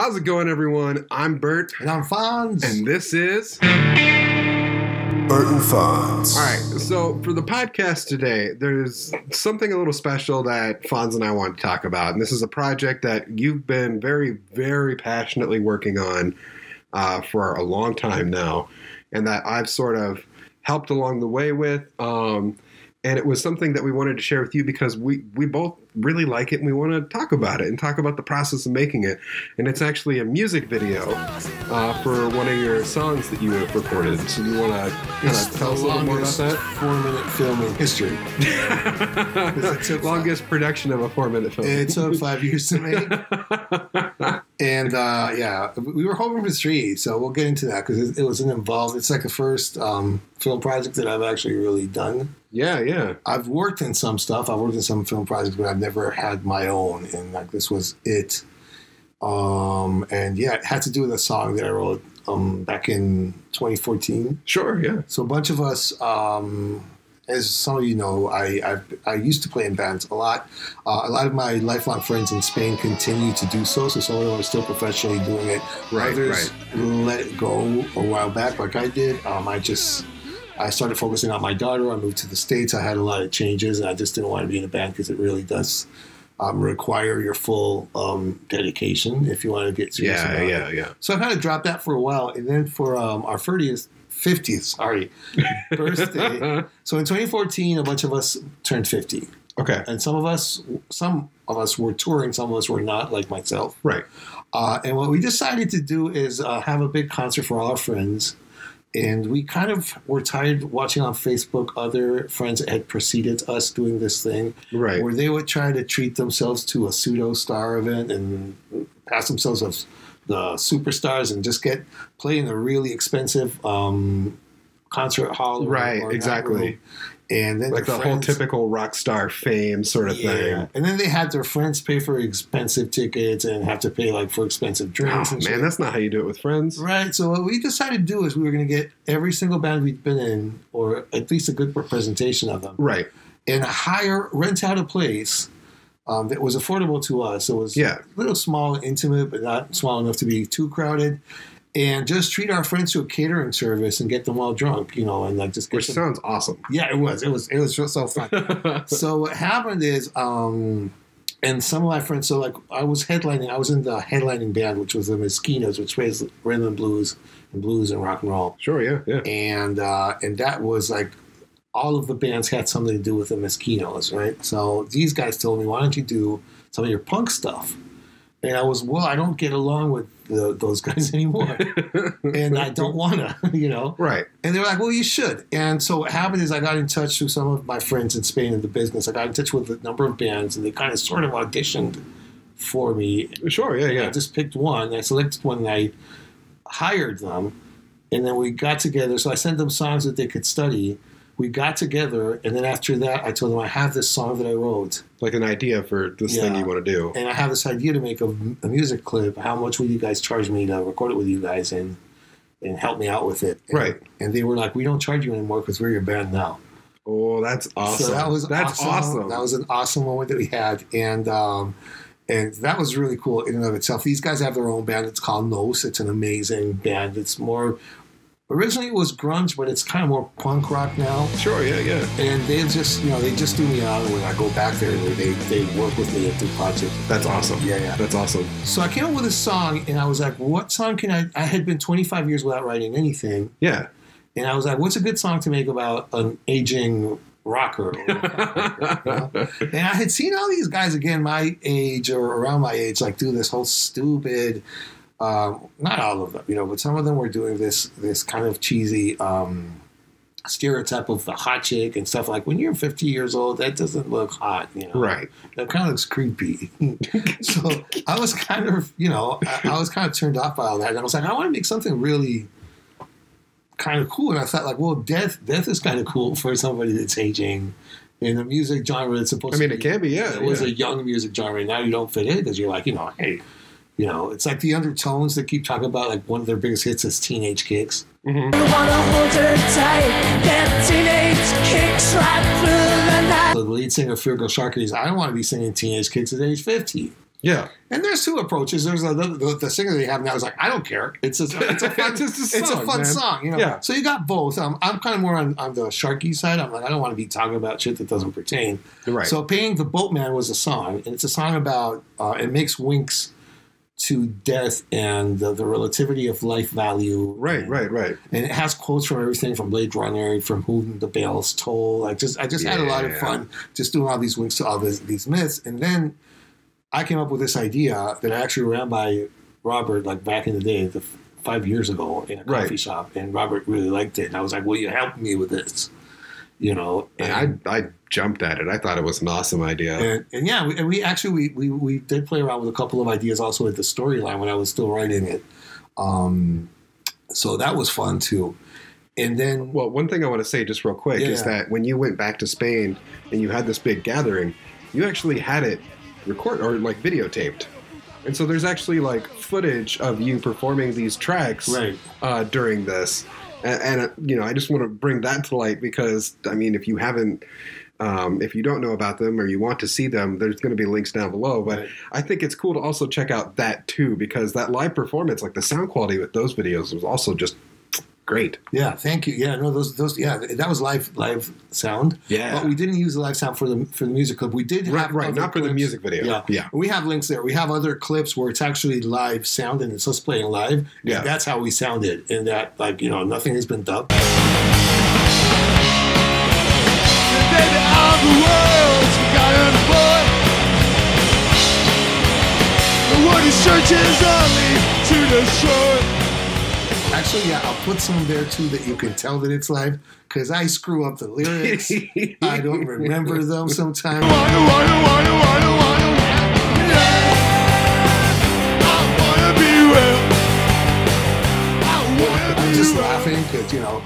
How's it going, everyone? I'm Bert. And I'm Fonz. And this is... Bert and Fonz. All right, so for the podcast today, there's something a little special that Fonz and I want to talk about. And this is a project that you've been very, very passionately working on for a long time now. And that I've sort of helped along the way with. And it was something that we wanted to share with you because we both really like it and we want to talk about it and talk about the process of making it. And it's actually a music video for one of your songs that you have recorded. So you want to kind of tell us a little more about that? 4-minute film in history. It's the longest production of a 4-minute film. It took 5 years to make. And yeah, we were hoping for 3, so we'll get into that because it was an involved. It's like the first film project that I've actually really done. Yeah, yeah. I've worked in some stuff. I've worked in some film projects, but I've never had my own. And like this was it. And yeah, it had to do with a song that I wrote back in 2014. Sure, yeah. So a bunch of us, as some of you know, I used to play in bands a lot. A lot of my lifelong friends in Spain continue to do so. So some of them are still professionally doing it. Right, others let it go a while back, like I did. I started focusing on my daughter. I moved to the States. I had a lot of changes, and I just didn't want to be in a band because it really does require your full dedication if you want to get serious about it. Yeah. So I kind of dropped that for a while, and then for our 50th birthday. So in 2014, a bunch of us turned 50. Okay. And some of us were touring, some of us were not, like myself. Right. And what we decided to do is have a big concert for all our friends. And we kind of were tired watching on Facebook other friends that had preceded us doing this thing. Right. Where they would try to treat themselves to a pseudo-star event and pass themselves as the superstars and just play in a really expensive concert hall. Right, or exactly. And then like the whole typical rock star fame sort of thing. And then they had their friends pay for expensive tickets and have to pay like for expensive drinks. Oh, and man, shit. That's not how you do it with friends. Right. So what we decided to do is we were going to get every single band we'd been in, or at least a good representation of them. Right. And rent out a place that was affordable to us. It was a little small and intimate, but not small enough to be too crowded. And just treat our friends to a catering service and get them all drunk, you know, and like just get which them. Sounds awesome. Yeah, it was. It was just so fun. So what happened is, and some of my friends, so like I was in the headlining band, which was the Mezquinos, which plays rhythm and blues and rock and roll. Sure, yeah, yeah. And that was like all of the bands had something to do with the Mezquinos, right? So these guys told me, why don't you do some of your punk stuff? And I was, well, I don't get along with those guys anymore. And I don't want to, you know. Right. And they were like, well, you should. And so what happened is I got in touch with some of my friends in Spain in the business. I got in touch with a number of bands, and they kind of sort of auditioned for me. Sure, yeah, yeah. I just picked one. I selected one, and I hired them. And then we got together. So I sent them songs that they could study. We got together, and then after that, I told them I have this song that I wrote. Like an idea for this thing you want to do. And I have this idea to make a music clip. How much will you guys charge me to record it with you guys and help me out with it? And, right. And they were like, we don't charge you anymore because we're your band now. Oh, that's awesome. So that's awesome. That was an awesome moment that we had. And that was really cool in and of itself. These guys have their own band. It's called Nos. It's an amazing band. It's more... Originally it was grunge, but it's kind of more punk rock now. Sure, yeah, yeah. And they just, you know, they just do me out when I go back there. They work with me and do projects. That's awesome. Yeah, yeah. That's awesome. So I came up with a song, and I was like, what song can I had been 25 years without writing anything. Yeah. And I was like, what's a good song to make about an aging rocker? Or rocker, you know? And I had seen all these guys, again, my age or around my age, like do this whole stupid... not all of them, you know, but some of them were doing this kind of cheesy stereotype of the hot chick and stuff. Like when you're 50 years old, that doesn't look hot, you know. Right. That kind of looks creepy. So I was kind of, you know, I was kind of turned off by all that. And I was like, I want to make something really kind of cool. And I thought like, well, death is kind of cool for somebody that's aging. In the music genre, it's supposed to be. I mean, it can be, yeah. It was a young music genre. Now you don't fit in because you're like, you know, hey. You know, it's like the Undertones that keep talking about, like, one of their biggest hits is Teenage Kicks. Mm-hmm. You wanna hold her tight, get Teenage Kicks right through the night. So the lead singer, Feargal Sharkey, is, I don't want to be singing Teenage Kicks at age 50. Yeah. And there's two approaches. There's the singer they have now is like, I don't care. It's a fun song, you know. Yeah. So you got both. I'm kind of more on the Sharky side. I'm like, I don't want to be talking about shit that doesn't pertain. Right. So Paying the Boatman was a song, and it's a song about it makes winks to death and the relativity of life value. Right, right, right. And it has quotes from everything from Blade Runner, from For Whom the Bell Tolls. I just had a lot of fun just doing all these winks to all these myths, and then I came up with this idea that I actually ran by Robert like back in the day, 5 years ago in a coffee shop, and Robert really liked it. And I was like, will you help me with this? You know, and I jumped at it. I thought it was an awesome idea. And yeah, we did play around with a couple of ideas also at the storyline when I was still writing it. So that was fun too. And then, well, one thing I want to say just real quick is that when you went back to Spain and you had this big gathering, you actually had it record or like videotaped, and so there's actually like footage of you performing these tracks during this, and you know, I just want to bring that to light because I mean, if you haven't if you don't know about them or you want to see them, there's going to be links down below, but I think it's cool to also check out that too, because that live performance, like the sound quality with those videos was also just great. Yeah, thank you. Yeah, no, that was live sound. Yeah, but we didn't use the live sound for the music clip. We did have not clips for the music video. Yeah, yeah. We have links there. We have other clips where it's actually live sound and it's us playing live. And that's how we sounded. And that, like, you know, nothing has been dubbed. Actually, yeah, I'll put some there, too, that you can tell that it's live, because I screw up the lyrics. I don't remember them sometimes. I'm just laughing, because, you know,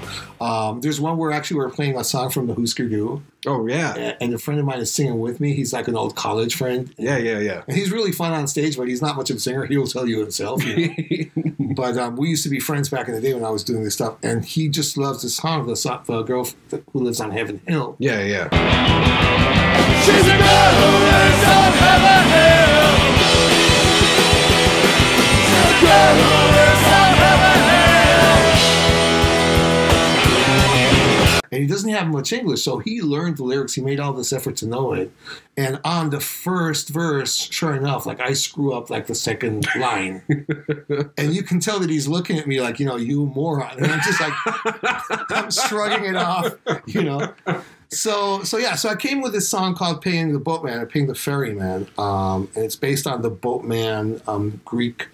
there's one where actually we're playing a song from the Husker Du. Oh, yeah. And a friend of mine is singing with me. He's like an old college friend. Yeah. And he's really fun on stage, but he's not much of a singer. He will tell you himself. You know? But we used to be friends back in the day when I was doing this stuff, and he just loves this song, the girl who lives on Heaven Hill. Yeah. She's a girl who lives on Heaven Hill. She's a girl who lives on Heaven Hill. And he doesn't have much English, so he learned the lyrics. He made all this effort to know it. And on the first verse, sure enough, like I screw up like the second line. And you can tell that he's looking at me like, you know, you moron. And I'm just like, I'm shrugging it off, you know. So I came with this song called Paying the Boatman, or Paying the Ferryman. And it's based on the boatman, Greek,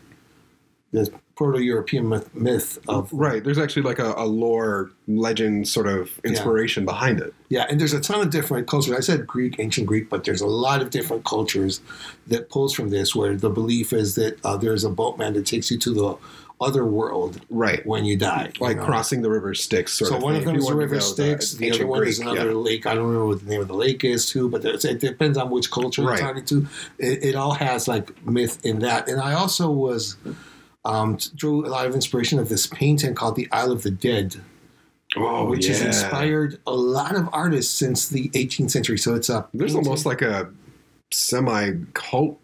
the Proto-European myth of... Right, there's actually like a lore, legend sort of inspiration behind it. Yeah, and there's a ton of different cultures. I said Greek, ancient Greek, but there's a lot of different cultures that pulls from this, where the belief is that there's a boatman that takes you to the other world when you die. Like crossing the River Styx sort of thing. So one of them is the River Styx, the other one is another lake. I don't remember what the name of the lake is too, but it depends on which culture you're talking to. It all has like myth in that. And I also was... drew a lot of inspiration of this painting called The Isle of the Dead, which has inspired a lot of artists since the 18th century. So it's a there's almost like a semi-cult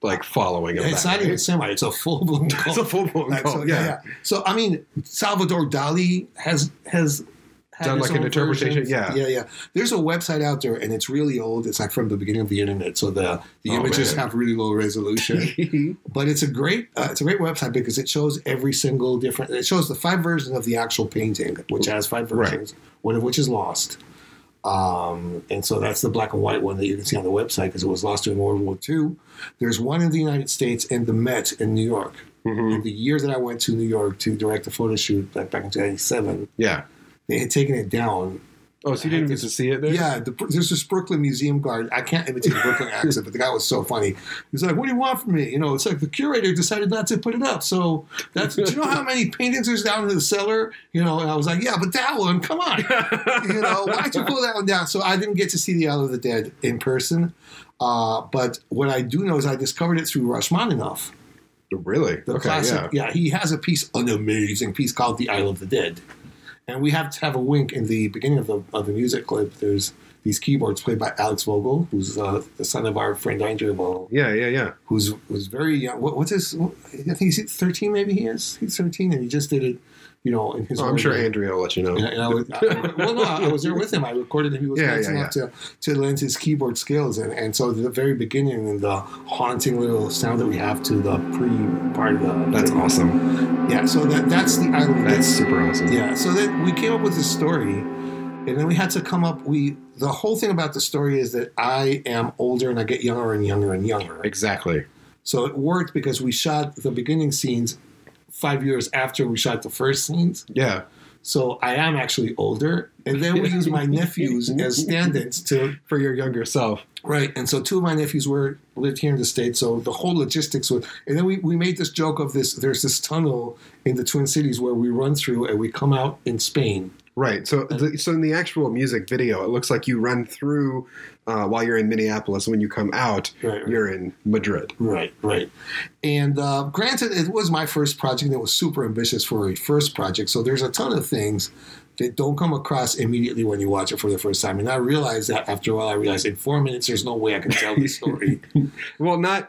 like following of that. It's not even semi; it's a full-blown cult. It's a full-blown cult. So. So I mean, Salvador Dali has done like an interpretation. Yeah. There's a website out there, and it's really old. It's like from the beginning of the internet, so the images have really low resolution. But it's a great website because it shows every single different. It shows the 5 versions of the actual painting, which has 5 versions, one of which is lost. And so that's the black and white one that you can see on the website because it was lost during World War II. There's one in the United States and the Met in New York. Mm-hmm. And the year that I went to New York to direct a photo shoot, like back in 1997. Yeah. They had taken it down. Oh, so you didn't get to see it there? Yeah. There's this Brooklyn museum guard. I can't imitate the Brooklyn accent, but the guy was so funny. He's like, what do you want from me? You know, it's like the curator decided not to put it up. So do you know how many paintings there's down in the cellar? You know, and I was like, yeah, but that one, come on. You know, why'd you pull that one down? So I didn't get to see The Isle of the Dead in person. But what I do know is I discovered it through Rachmaninoff. Really? The classic. Yeah, he has a piece, an amazing piece called The Isle of the Dead. And we have to have a wink in the beginning of the music clip. There's these keyboards played by Alex Vogel, who's the son of our friend Andrew Vogel. Yeah, yeah, yeah. Who's very young. What's his? I think he's 13. Maybe he is. He's 13, and he just did it. You know, in his. Oh, I'm sure Andrea will let you know. And I was there with him. I recorded him. He was nice enough to lend his keyboard skills, and so at the very beginning, and the haunting little sound that we have to the pre part of the. That's awesome. Yeah, so that's the island. That's super awesome. Yeah, so then we came up with this story, and then we had to come up. The whole thing about the story is that I am older and I get younger and younger and younger. Exactly. So it worked because we shot the beginning scenes 5 years after we shot the first scenes. Yeah. So I am actually older. And then we use my nephews as stand-ins for your younger self. Right. And so two of my nephews lived here in the States. So the whole logistics was... And then we made this joke of this... There's this tunnel in the Twin Cities where we run through and we come out in Spain. Right. So so in the actual music video, it looks like you run through while you're in Minneapolis. When you come out, you're in Madrid. Right, right. And granted, it was my first project that was super ambitious for a first project. So there's a ton of things that don't come across immediately when you watch it for the first time. And I realized that after a while, I realized in 4 minutes, there's no way I can tell this story. Well, not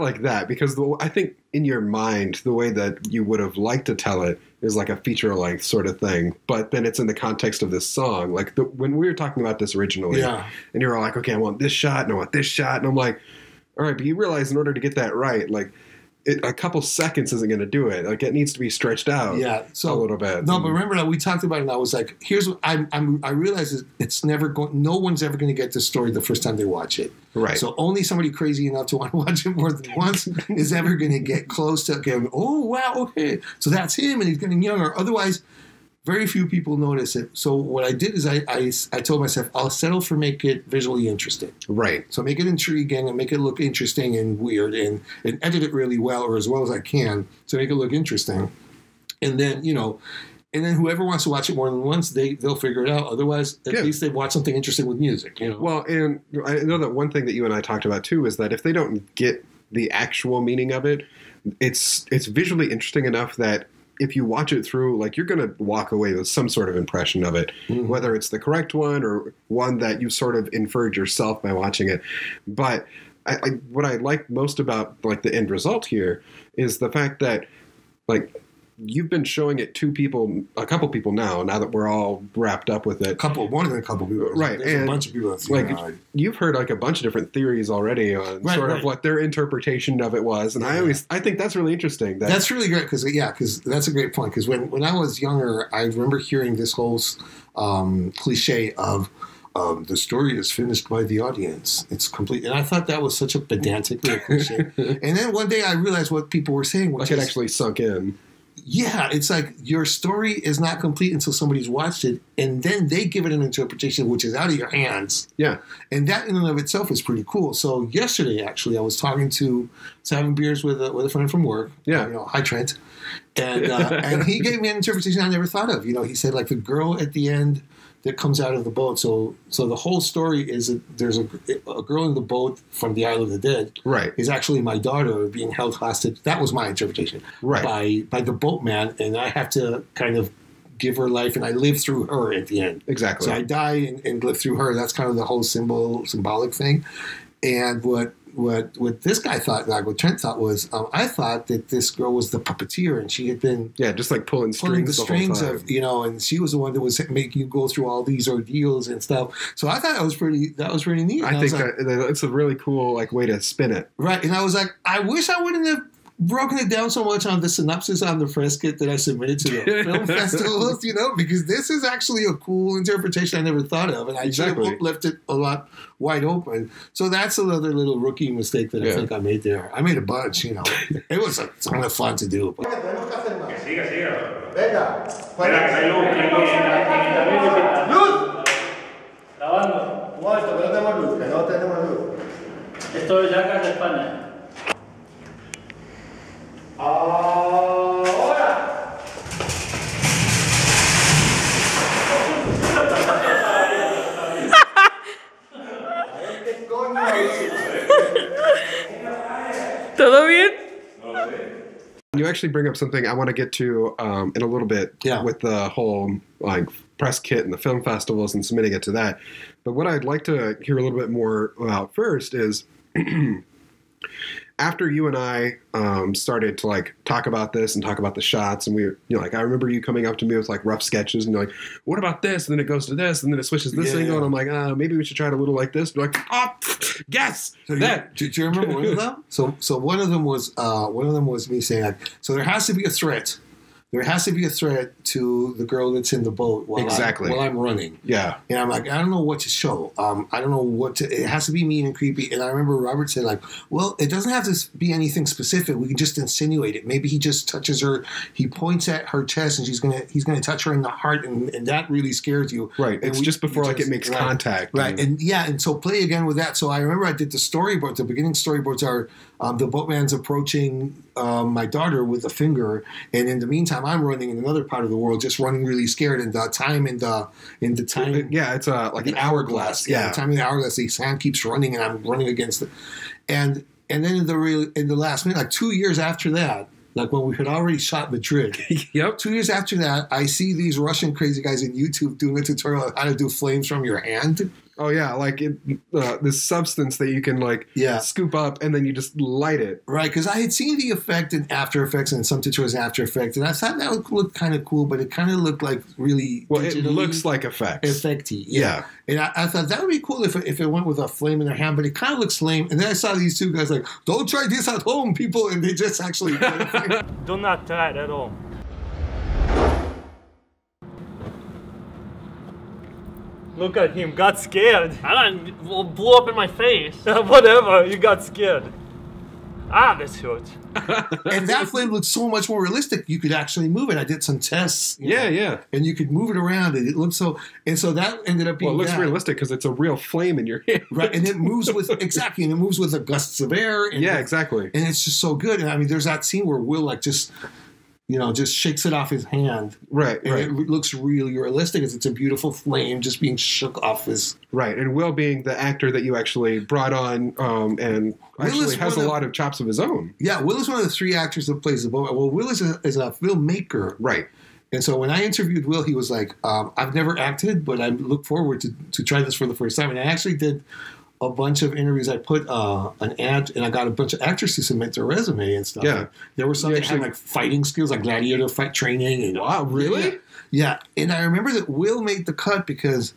like that, because I think in your mind, the way that you would have liked to tell it is like a feature-length sort of thing, but then it's in the context of this song. Like when we were talking about this originally, and you were like, okay, I want this shot, and I want this shot, and I'm like, all right, but you realize in order to get that right, like a couple seconds isn't going to do it. Like it needs to be stretched out a little bit. No, but remember that we talked about it, and I was like, here's what I realized it's never going. No one's ever going to get this story the first time they watch it. Right. So only somebody crazy enough to want to watch it more than once is ever going to get close to going, oh, wow, okay. So that's him, and he's getting younger. Otherwise, very few people notice it. So what I did is I told myself, I'll settle for make it visually interesting. Right. So make it intriguing and make it look interesting and weird and edit it really well or as well as I can to make it look interesting. And then, you know... And then whoever wants to watch it more than once, they'll figure it out. Otherwise, at least they've watched something interesting with music. You know? Well, and I know that one thing that you and I talked about, too, is that if they don't get the actual meaning of it, it's visually interesting enough that if you watch it through, like, you're going to walk away with some sort of impression of it, mm-hmm. whether it's the correct one or one that you sort of inferred yourself by watching it. But what I like most about, like, the end result here is the fact that, like... You've been showing it to people, a couple people now that we're all wrapped up with it. More than a couple people. Right. There's a bunch of people that's like, you've heard like a bunch of different theories already on sort of what their interpretation of it was. And I think that's really interesting. That's really great because that's a great point. Because when I was younger, I remember hearing this whole cliche of, the story is finished by the audience. It's complete. And I thought that was such a pedantic cliche. And then one day I realized what people were saying. Which it actually sunk in. Yeah, it's like your story is not complete until somebody's watched it, and then they give it an interpretation which is out of your hands. Yeah. And that in and of itself is pretty cool. So yesterday, actually, I was talking to having beers with a friend from work. Yeah. You know, hi, Trent. And, and he gave me an interpretation I never thought of. You know, he said, like, the girl at the end that comes out of the boat. So the whole story is that there's a girl in the boat from the Isle of the Dead. Right. Is actually my daughter being held hostage. That was my interpretation. Right. By the boatman, and I have to kind of give her life, and I live through her at the end. Exactly. So I die and live through her. That's kind of the whole symbolic thing. And what this guy thought, like what Trent thought was, I thought that this girl was the puppeteer, and she had been just like pulling the strings whole time. Of, you know, and she was the one that was making you go through all these ordeals and stuff. So I thought that was pretty neat. And I think it's a really cool like way to spin it, right? And I was like, I wish I wouldn't have broken it down so much on the synopsis on the press kit that I submitted to the film festivals, you know, because this is actually a cool interpretation I never thought of, and I should have left it a lot wide open. So that's another little rookie mistake that I think I made there. I made a bunch, you know. It was a ton of fun to do. But... Ahora. ¿Todo bien? No sé. You actually bring up something I want to get to in a little bit with the whole like press kit and the film festivals and submitting it to that. But what I'd like to hear a little bit more about first is after you and I started to like talk about this and talk about the shots, and we, you know, like I remember you coming up to me with like rough sketches and you're like, what about this? And then it goes to this, and then it switches this angle, and I'm like, maybe we should try it a little like this. And you're like, oh, yes, so that. Do you remember one of them? So one of them was me saying, so there has to be a threat. There has to be a threat to the girl that's in the boat while I'm running. Yeah. And I'm like, I don't know what to show. I don't know what to – it has to be mean and creepy. And I remember Robert said, like, well, it doesn't have to be anything specific. We can just insinuate it. Maybe he just touches her. He points at her chest, and he's gonna touch her in the heart, and that really scares you. Right. And it's just before like it makes contact. Right. And, yeah, and so play again with that. So I remember I did the storyboard. The beginning storyboards are the boatman's approaching my daughter with a finger, and in the meantime, I'm running in another part of the world, just running really scared. And the time it's like an hourglass. Yeah, the time in the hourglass. The hand keeps running, and I'm running against it. And then in the last minute, like 2 years after that, like when we had already shot Madrid. Yep. 2 years after that, I see these Russian crazy guys on YouTube doing a tutorial on how to do flames from your hand. Oh, yeah, like this substance that you can, like, scoop up and then you just light it. Right, because I had seen the effect in After Effects and some tutorials in After Effects, and I thought that would look kind of cool, but it kind of looked like really well, it looks like effects. Effecty, yeah. And I thought that would be cool if it went with a flame in their hand, but it kind of looks lame. And then I saw these two guys like, don't try this at home, people, and they just actually... Do not try it at home. Look at him, got scared. I don't, blew up in my face. Whatever, you got scared. Ah, this hurts. And that flame looked so much more realistic. You could actually move it. I did some tests. Yeah. And you could move it around, and it looked so. And so that ended up being. Well, it looks realistic because it's a real flame in your hand, right? And it moves with and it moves with the gusts of air. And exactly. And it's just so good. And I mean, there's that scene where Will like just. You know, just shakes it off his hand. Right, and it looks really realistic. It's a beautiful flame just being shook off his... Right, and Will being the actor that you actually brought on and actually has a lot of chops of his own. Yeah, Will is one of the three actors that plays the boat. Well, Will is a filmmaker. Right. And so when I interviewed Will, he was like, I've never acted, but I look forward to try this for the first time. And I actually did... a bunch of interviews. I put an ad, and I got a bunch of actors to submit their resume and stuff. Yeah, there were some that had like fighting skills, like gladiator fight training. And, wow, really? Yeah, and I remember that Will made the cut because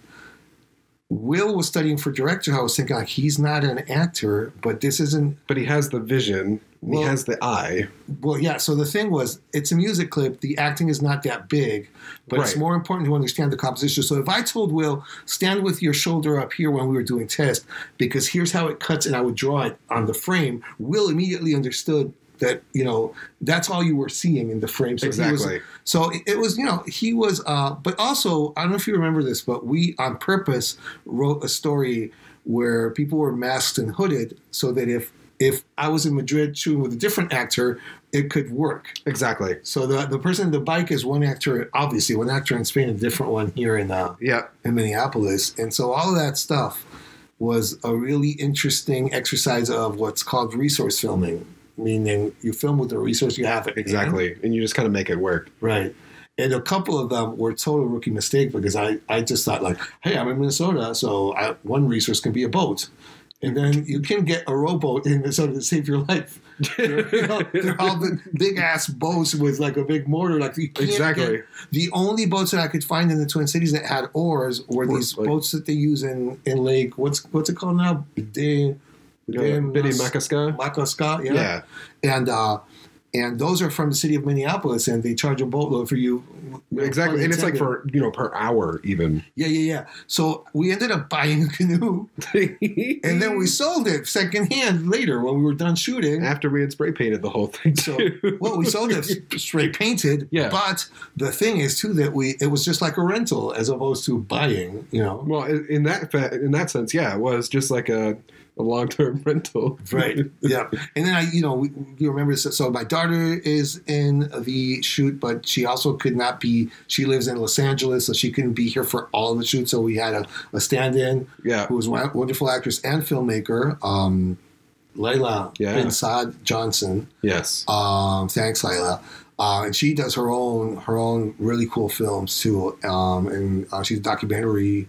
Will was studying for director. I was thinking like he's not an actor, but this isn't. But he has the vision. Well, he has the eye. Well, yeah. So the thing was, it's a music clip. The acting is not that big, but it's more important to understand the composition. So if I told Will, stand with your shoulder up here when we were doing tests, because here's how it cuts, and I would draw it on the frame, Will immediately understood that, you know, that's all you were seeing in the frame. So exactly. But also, I don't know if you remember this, but we on purpose wrote a story where people were masked and hooded so that if I was in Madrid shooting with a different actor, it could work. Exactly. So the person on the bike is one actor, obviously, one actor in Spain, a different one here in Minneapolis. And so all of that stuff was a really interesting exercise of what's called resource filming, meaning you film with the resource you have. Exactly. And you just kind of make it work. Right. And a couple of them were total rookie mistake because I just thought like, hey, I'm in Minnesota, so one resource can be a boat. And then you can get a rowboat in Minnesota to save your life. They're all the big-ass boats with, like, a big motor. Like you can't get, the only boats that I could find in the Twin Cities that had oars were these boats that they use in Lake... What's it called now? Macasca. Yeah. And those are from the city of Minneapolis, and they charge a boatload for you. Exactly, and it's like for, you know, per hour even. Yeah. So we ended up buying a canoe, and then we sold it secondhand later when we were done shooting. After we had spray painted the whole thing, too. So, well, we sold it spray painted, but the thing is, too, that it was just like a rental as opposed to buying, you know. Well, in that sense, yeah, it was just like a long-term rental. Right, yeah. And then, you remember, so my daughter is in the shoot, but she also could not be, she lives in Los Angeles, so she couldn't be here for all of the shoot, so we had a stand-in who was a wonderful actress and filmmaker, Layla Insad Johnson. Yes. Thanks, Layla. And she does her own really cool films too. And she's a documentary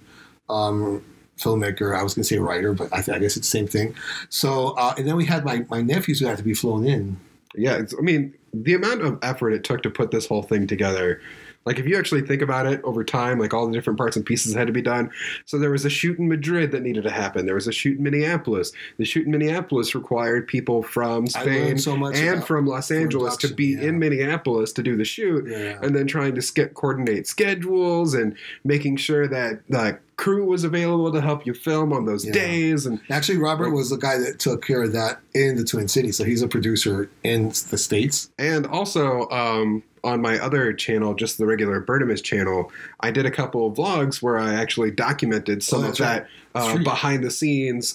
filmmaker. I was going to say writer, but I guess it's the same thing. So, and then we had my nephews who had to be flown in. Yeah, I mean, the amount of effort it took to put this whole thing together. Like, if you actually think about it over time, like, all the different parts and pieces had to be done. So there was a shoot in Madrid that needed to happen. There was a shoot in Minneapolis. The shoot in Minneapolis required people from Spain and from Los Angeles to be in Minneapolis to do the shoot. Yeah. And then trying to coordinate schedules and making sure that, like, crew was available to help you film on those days. And actually, Robert was the guy that took care of that in the Twin Cities. So he's a producer in the States. And also on my other channel, just the regular Birdemiss channel, I did a couple of vlogs where I actually documented some of that behind-the-scenes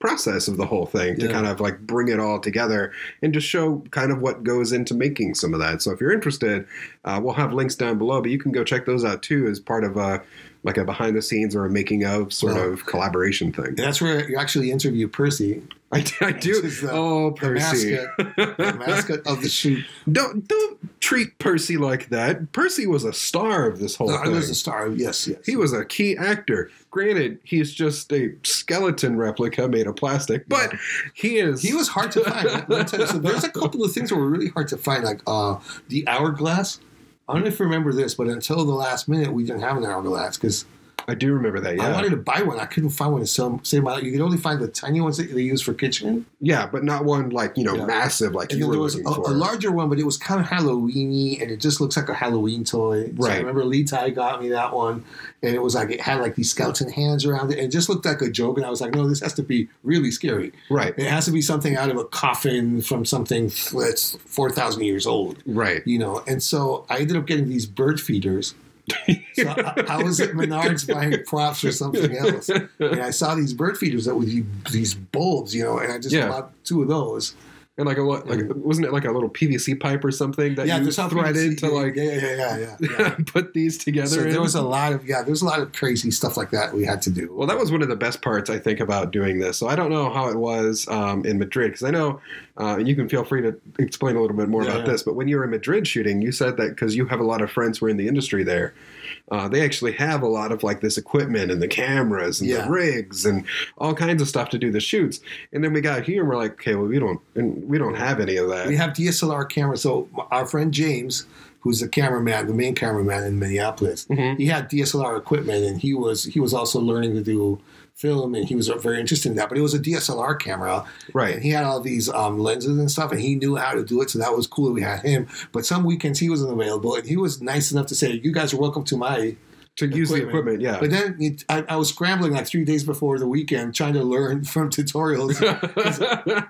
process of the whole thing to kind of like bring it all together and just show kind of what goes into making some of that. So if you're interested, we'll have links down below, but you can go check those out too as part of a behind the scenes or a making of sort of collaboration thing. And that's where you actually interview Percy. I do. Percy. The mascot of the shoot. Don't treat Percy like that. Percy was a star of this whole thing. He was a star, yes. He was a key actor. Granted, he's just a skeleton replica made of plastic, but he is. He was hard to find. So there's a couple of things that were really hard to find, like the hourglass. I don't know if you remember this, but until the last minute, we didn't have an hourglass because I do remember that. Yeah, I wanted to buy one. I couldn't find one to save my life. You could only find the tiny ones that they use for kitchen. Yeah, but not one like massive like you were looking for. A larger one, but it was kind of Halloween-y, and it just looks like a Halloween toy. Right. So I remember Lee Ty got me that one, and it was like it had like these skeleton hands around it, and it just looked like a joke. And I was like, no, this has to be really scary. Right. It has to be something out of a coffin from something that's 4,000 years old. Right. You know, and so I ended up getting these bird feeders. So I was at Menards buying props or something else, and I saw these bird feeders that would these bulbs, you know, and I just bought two of those. And wasn't it like a little PVC pipe or something that you threaded to like put these together? So there was a lot of there's a lot of crazy stuff like that we had to do. Well, that was one of the best parts I think about doing this. So I don't know how it was in Madrid because I know you can feel free to explain a little bit more about this. But when you were in Madrid shooting, you said that because you have a lot of friends who are in the industry there. They actually have a lot of like this equipment and the cameras and the rigs and all kinds of stuff to do the shoots. And then we got here and we're like, okay, well, we don't have any of that. We have DSLR cameras. So our friend James, who's the cameraman, the main cameraman in Minneapolis, he had DSLR equipment and he was also learning to do film and he was very interested in that. But it was a DSLR camera, right? And he had all these lenses and stuff, and he knew how to do it, so that was cool. We had him, but some weekends he wasn't available, and he was nice enough to say, "You guys are welcome to my." Use the equipment, yeah. But then I was scrambling like 3 days before the weekend trying to learn from tutorials.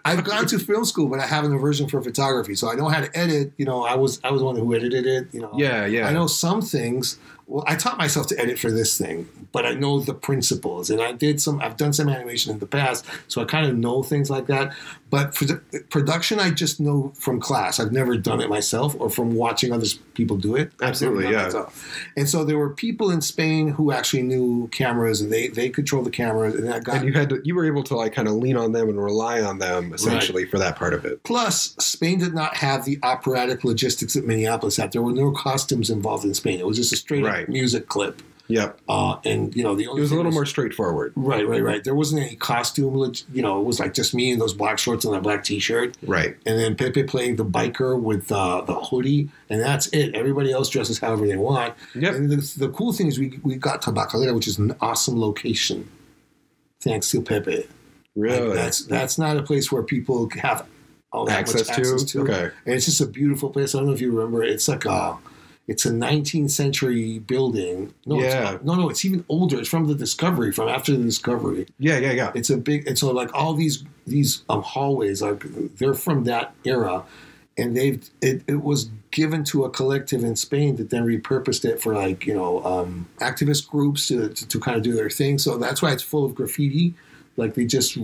I've gone to film school, but I have an aversion for photography, so I know how to edit. You know, I was the one who edited it. You know, I know some things. Well, I taught myself to edit for this thing, but I know the principles, and I've done some animation in the past, so I kind of know things like that. But for the production, I just know from class. I've never done it myself or from watching other people do it. Absolutely, yeah. And so there were people in Spain who actually knew cameras and they control the cameras and that guy. And you were able to like kind of lean on them and rely on them essentially for that part of it. Plus, Spain did not have the operatic logistics that Minneapolis had. There were no costumes involved in Spain. It was just a straight up music clip. Yep. And you know it was a little more straightforward. Right. There wasn't any costume. You know, it was like just me in those black shorts and a black T-shirt. Right. And then Pepe playing the biker with the hoodie, and that's it. Everybody else dresses however they want. Yep. And the cool thing is we got Tabacalera, which is an awesome location. Thanks to Pepe. Really? Like that's not a place where people have all that much access to. Okay. And it's just a beautiful place. I don't know if you remember. It's like a. It's a 19th century building. No, it's even older. It's from after the Discovery. Yeah. It's a big, and so like all these hallways, like they're from that era, and it was given to a collective in Spain that then repurposed it for like activist groups to kind of do their thing. So that's why it's full of graffiti. Like they just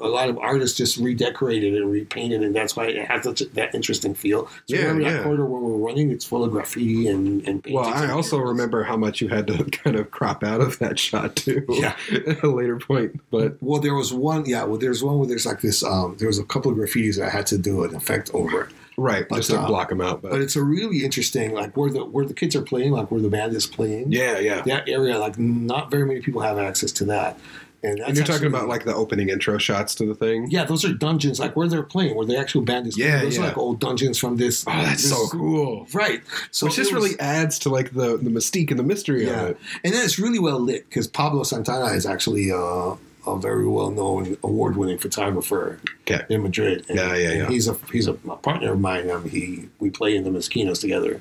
a lot of artists just redecorated and repainted, and that's why it has such that interesting feel. So yeah, remember that corridor where we're running? It's full of graffiti and paintings. Well, I also remember how much you had to kind of crop out of that shot too. Yeah, at a later point. But well, there was one. Yeah, well, there's one where there's like this. There was a couple of graffitis that I had to do an effect over. Right, but, just to block them out. But it's a really interesting, like where the kids are playing, like where the band is playing. Yeah, yeah. That area, like not very many people have access to that. And you're talking about like the opening intro shots to the thing? Yeah, those are dungeons, like where they're playing, where the actual band is playing. Those are like old dungeons from this. Oh, that's so cool. Right. So which just really adds to like the mystique and the mystery of it. And then it's really well lit because Pablo Santana is actually a very well-known, award-winning photographer in Madrid. And, and he's a partner of mine. We play in the Mezquinos together.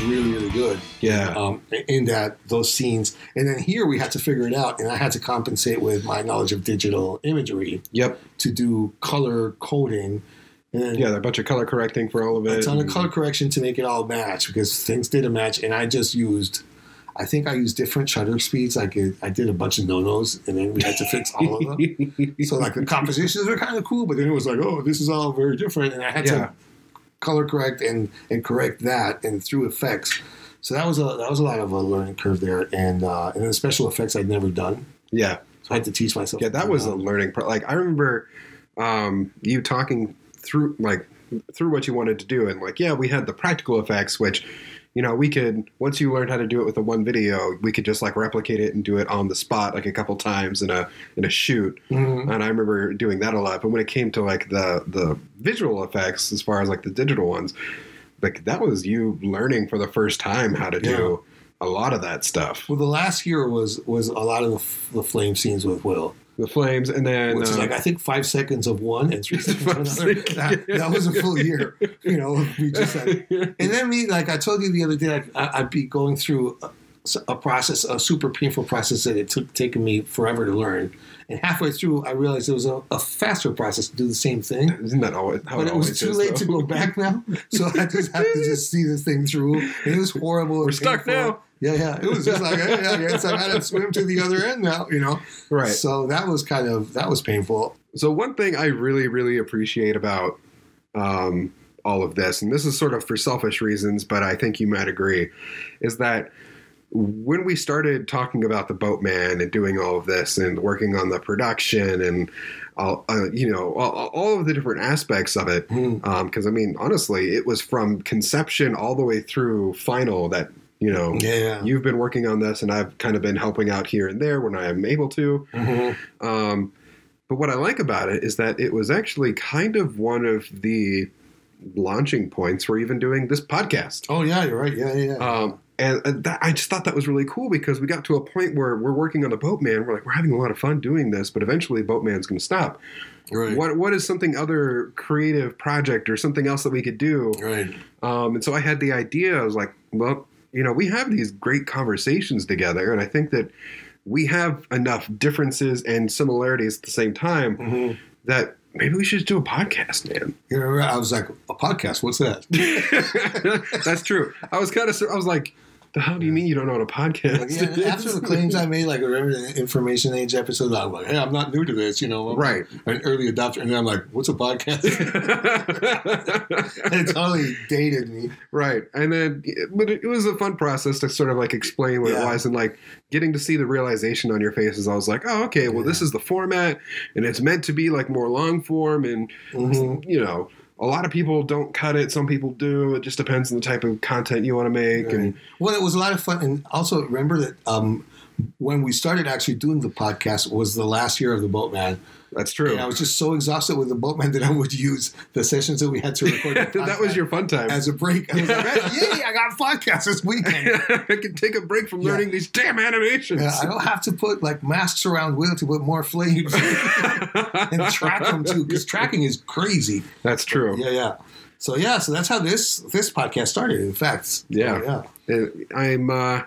Really, really good. Yeah. In that those scenes, and then here we had to figure it out, and I had to compensate with my knowledge of digital imagery. Yep. To do color coding. And yeah, a bunch of color correcting for all of it. A ton of color correction to make it all match because things didn't match, and I just used. I think I used different shutter speeds. I did a bunch of no-nos, and then we had to fix all of them. So like the compositions were kind of cool, but then it was like, oh, this is all very different, and I had to color correct and correct that and through effects. So that was a lot of a learning curve there, and then special effects I'd never done. Yeah, so I had to teach myself. Yeah, that was a learning. Like I remember you talking through what you wanted to do, and like we had the practical effects, which we could, once you learned how to do it with the one video, we could just like replicate it and do it on the spot like a couple times in a shoot. Mm-hmm. And I remember doing that a lot. But when it came to like the visual effects, as far as like the digital ones, like that was you learning for the first time how to do a lot of that stuff. Well, the last year was a lot of the flame scenes with Will. The flames, and then which is like I think 5 seconds of one and 3 seconds of another. That was a full year, We just had, and then like I told you the other day, I'd be going through a process, a super painful process that it took taking me forever to learn. And halfway through, I realized there was a faster process to do the same thing. Isn't that always how it always is? But it was too late to go back now, so I just have to just see this thing through. And it was horrible. We're stuck now. Yeah, yeah. It was just like, it's like I gotta swim to the other end now, Right. So that was that was painful. So one thing I really, really appreciate about all of this, and this is sort of for selfish reasons, but I think you might agree, is that when we started talking about The Boatman and doing all of this and working on the production and all of the different aspects of it, because I mean, honestly, it was from conception all the way through final that. You've been working on this, and I've kind of been helping out here and there when I am able to. Mm-hmm. But what I like about it is that it was actually kind of one of the launching points for even doing this podcast. Oh, yeah, you're right. Yeah, yeah. And I just thought that was really cool because we got to a point where we're working on The Boatman. We're like, we're having a lot of fun doing this, but eventually Boatman's going to stop. Right. What is something other creative project or something else that we could do? Right. And so I had the idea. I was like, well, we have these great conversations together, and I think that we have enough differences and similarities at the same time that maybe we should just do a podcast, man. I was like, a podcast? What's that? That's true. I was like, the hell do you mean you don't know what a podcast is? After the claims I made, like remember the Information Age episode, I'm like, hey, I'm not new to this, I'm right. An early adopter. And then I'm like, what's a podcast? It totally dated me. Right. And then, but it was a fun process to sort of like explain what it was and like getting to see the realization on your faces. I was like, oh, okay, well, this is the format and it's meant to be like more long form and, a lot of people don't cut it. Some people do. It just depends on the type of content you want to make. Right. And well, it was a lot of fun. And also remember that when we started actually doing the podcast was the last year of The Boatman. That's true. And I was just so exhausted with The Boatman that I would use the sessions that we had to record. That was your fun time. As a break. I was like, yay, I got a podcast this weekend. I can take a break from learning these damn animations. Yeah, I don't have to put like masks around Will to put more flames and track them too because tracking is crazy. That's true. But, yeah, yeah. So yeah, so that's how this podcast started. In fact, yeah, yeah.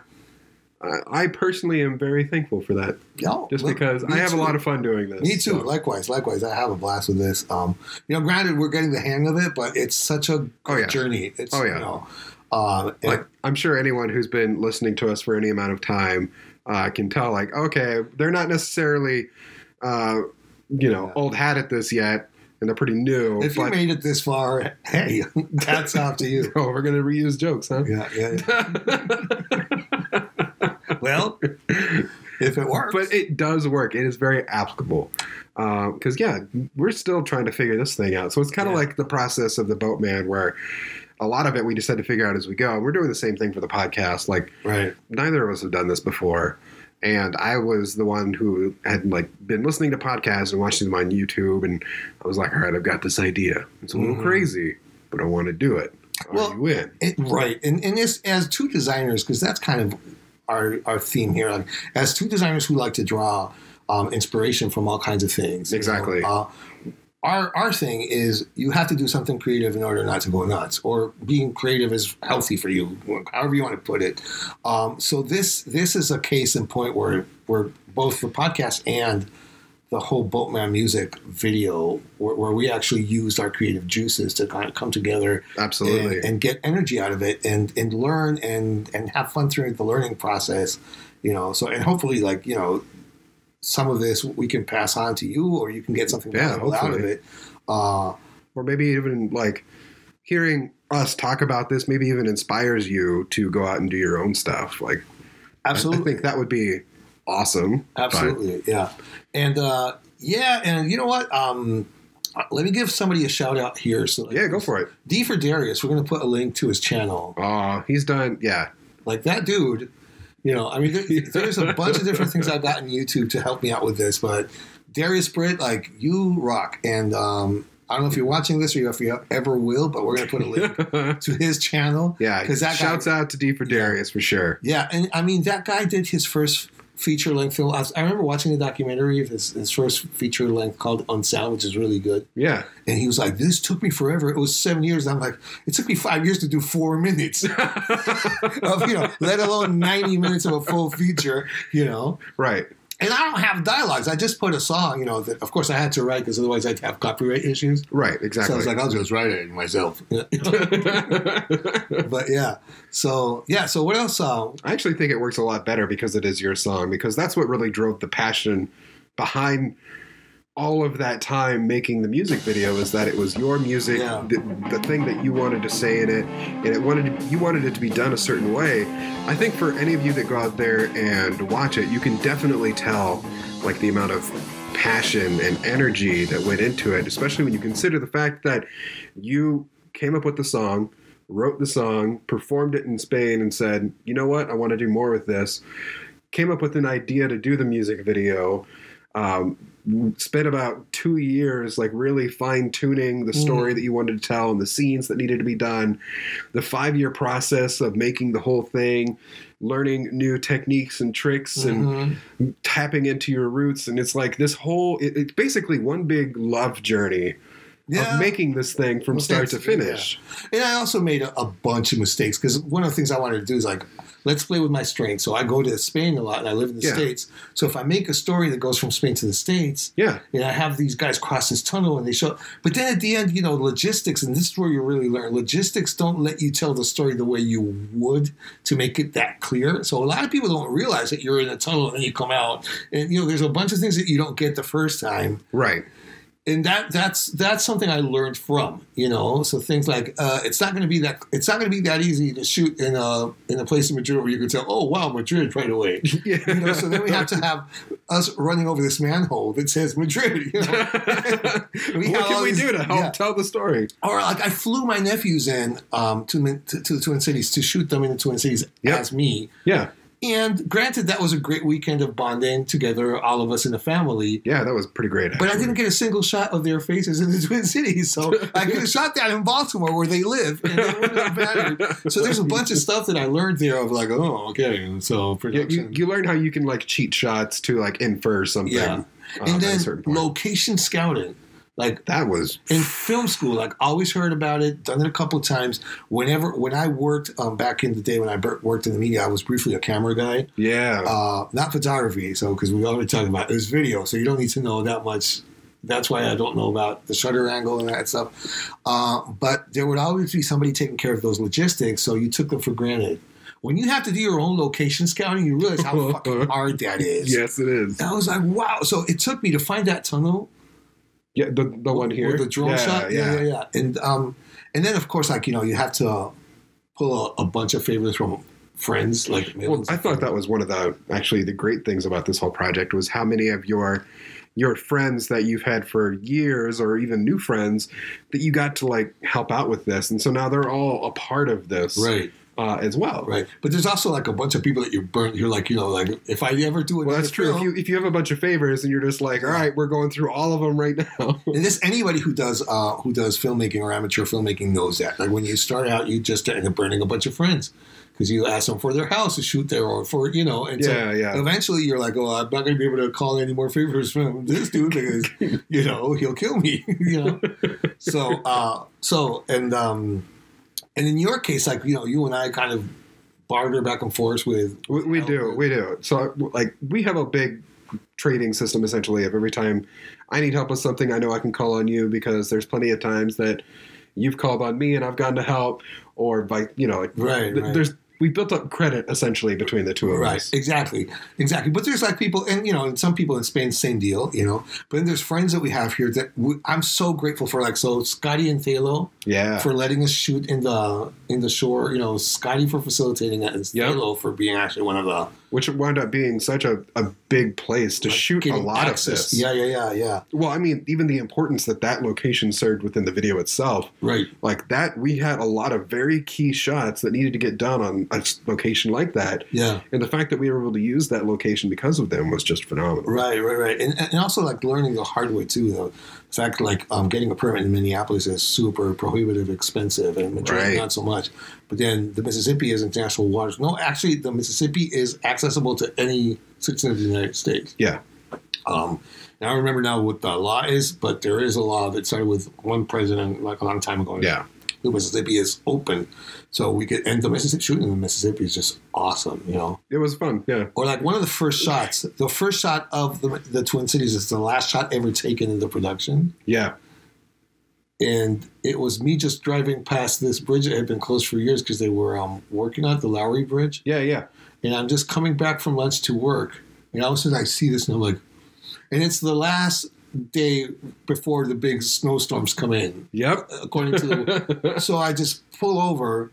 I personally am very thankful for that. Oh, just because I have a lot of fun doing this. Me too. So. Likewise. I have a blast with this. You know, granted, we're getting the hang of it, but it's such a journey. It's, you know, like, I'm sure anyone who's been listening to us for any amount of time can tell. Like, okay, they're not necessarily, you know, old hat at this yet. And they're pretty new. If you made it this far, hey, that's up to you. Oh, we're going to reuse jokes, huh? Yeah. Well, if it works. But it does work. It is very applicable. Because, yeah, we're still trying to figure this thing out. So it's kind of like the process of The Boatman, where a lot of it we just had to figure out as we go. And we're doing the same thing for the podcast. Like, neither of us have done this before. And I was the one who had, like, been listening to podcasts and watching them on YouTube. And I was like, all right, I've got this idea. It's a little crazy, but I want to do it. Well, you in. And this, as two designers, because that's kind of our theme here. Like, as two designers who like to draw inspiration from all kinds of things. Exactly. You know, our thing is you have to do something creative in order not to go nuts, or being creative is healthy for you, however you want to put it. So this is a case in point where both the podcast and the whole Boatman music video, where we actually used our creative juices to kind of come together. Absolutely. And get energy out of it and learn and have fun through the learning process, you know. So, and hopefully, like, you know, some of this we can pass on to you, or you can get something out of it. Or maybe even, like, hearing us talk about this maybe even inspires you to go out and do your own stuff. Like, absolutely. I think that would be awesome. Absolutely, yeah. And, yeah, and you know what? Let me give somebody a shout-out here. So, like, yeah, go for it. D for Darius. We're going to put a link to his channel. He's done, yeah. Like, that dude... You know, I mean, there's a bunch of different things I've gotten YouTube to help me out with this, but Darius Britt, like, you rock. And I don't know if you're watching this or if you ever will, but we're going to put a link to his channel. Yeah, shouts out to D for Darius for sure. Yeah, and I mean, that guy did his first feature-length film. I remember watching a documentary of his first feature-length called Unsound, which is really good. Yeah. And he was like, this took me forever. It was 7 years. And I'm like, it took me 5 years to do 4 minutes of, you know, let alone 90 minutes of a full feature, you know. Right. And I don't have dialogues. I just put a song, you know, that, of course, I had to write because otherwise I'd have copyright issues. Right, exactly. So I was like, I'll just write it myself. But, yeah. So, yeah. So what else? I actually think it works a lot better because it is your song, because that's what really drove the passion behind all of that time making the music video, is that it was your music, the thing that you wanted to say in it, and you wanted it to be done a certain way. I think for any of you that go out there and watch it, you can definitely tell, like, the amount of passion and energy that went into it, especially when you consider the fact that you came up with the song, wrote the song, performed it in Spain, and said, you know what, I want to do more with this, came up with an idea to do the music video, spent about 2 years, like, really fine-tuning the story that you wanted to tell and the scenes that needed to be done, the 5-year process of making the whole thing, learning new techniques and tricks and tapping into your roots. And it's like this whole – it's basically one big love journey of making this thing from start to finish. Yeah. And I also made a bunch of mistakes, because one of the things I wanted to do is, like – let's play with my strengths. So I go to Spain a lot, and I live in the States. So if I make a story that goes from Spain to the States, and I have these guys cross this tunnel and they show, but then at the end, you know, logistics, and this is where you really learn, logistics don't let you tell the story the way you would to make it that clear. So a lot of people don't realize that you're in a tunnel and then you come out, and, you know, there's a bunch of things that you don't get the first time. Right. And that's something I learned from, you know. So things like it's not going to be that easy to shoot in a place in Madrid where you can tell, oh wow, Madrid right away. Yeah. You know, so then we have to have us running over this manhole that says Madrid. You know? what can we do to help tell the story? Or, like, I flew my nephews in to the Twin Cities to shoot them in the Twin Cities as me. Yeah. And granted, that was a great weekend of bonding together, all of us in the family. Yeah, that was pretty great, actually. But I didn't get a single shot of their faces in the Twin Cities. So I could have shot that in Baltimore where they live, and they wouldn't have mattered. So there's a bunch of stuff that I learned there of, like, oh, okay. So production. Yeah, you learn how you can, like, cheat shots to, like, infer something. Yeah. And then location scouting. Like that was in film school. Like always heard about it, done it a couple of times. When I worked back in the day when I worked in the media, I was briefly a camera guy. Yeah, not photography. So because we already talking about it was video, so you don't need to know that much. That's why I don't know about the shutter angle and that stuff. But there would always be somebody taking care of those logistics, so you took them for granted. When you have to do your own location scouting, you realize how fucking hard that is. Yes, it is. And I was like, wow. So it took me to find that tunnel. Yeah, the one here. With the drone shot? Yeah. And then, of course, like, you know, you have to pull a bunch of favors from friends. Like, well, I thought that was one of the, actually, the great things about this whole project was how many of your friends that you've had for years or even new friends that you got to, like, help out with this. And so now they're all a part of this. Right. As well, right? But there's also like a bunch of people that you burn. You're like, you know, like if I ever do it, well, that's true. If you have a bunch of favors and you're just like, all right, we're going through all of them right now. And this anybody who does filmmaking or amateur filmmaking knows that. Like when you start out, you just end up burning a bunch of friends because you ask them for their house to shoot there or for you know, and so eventually you're like, oh, I'm not going to be able to call any more favors from this dude because you know he'll kill me. You know, And in your case, like, you know, you and I kind of barter back and forth with... We do. So, like, we have a big trading system, essentially, of every time I need help with something, I know I can call on you because there's plenty of times that you've called on me and I've gotten to help or by, you know... Right. We built up credit, essentially, between the two of us. Right, exactly. But there's, like, people, and, you know, and some people in Spain, same deal, you know. But then there's friends that we have here that I'm so grateful for, like, so Scotty and Thalo for letting us shoot in the shore, you know, Scotty for facilitating it, and Thalo for being actually one of the... Which wound up being such a big place to like shoot a lot access. Of this. Yeah. Well, I mean, even the importance that location served within the video itself. Right. Like that, we had a lot of very key shots that needed to get done on a location like that. Yeah. And the fact that we were able to use that location because of them was just phenomenal. Right. And also like learning the hard way too, though. In fact, like getting a permit in Minneapolis is super prohibitive, expensive, and Madrid not so much. But then the Mississippi is international waters. No, actually, the Mississippi is accessible to any citizen of the United States. Yeah. Now I remember now what the law is, but there is a law that started with one president like a long time ago. Yeah. The Mississippi is open, so we could end the Mississippi shooting. In the Mississippi is just awesome, you know. It was fun, yeah. Or like one of the first shots, the first shot of the Twin Cities is the last shot ever taken in the production. Yeah. And it was me just driving past this bridge that had been closed for years because they were working on the Lowry Bridge. Yeah. And I'm just coming back from lunch to work, and all of a sudden I see this, and I'm like, and it's the last day before the big snowstorms come in. Yep. According to the, so I just pull over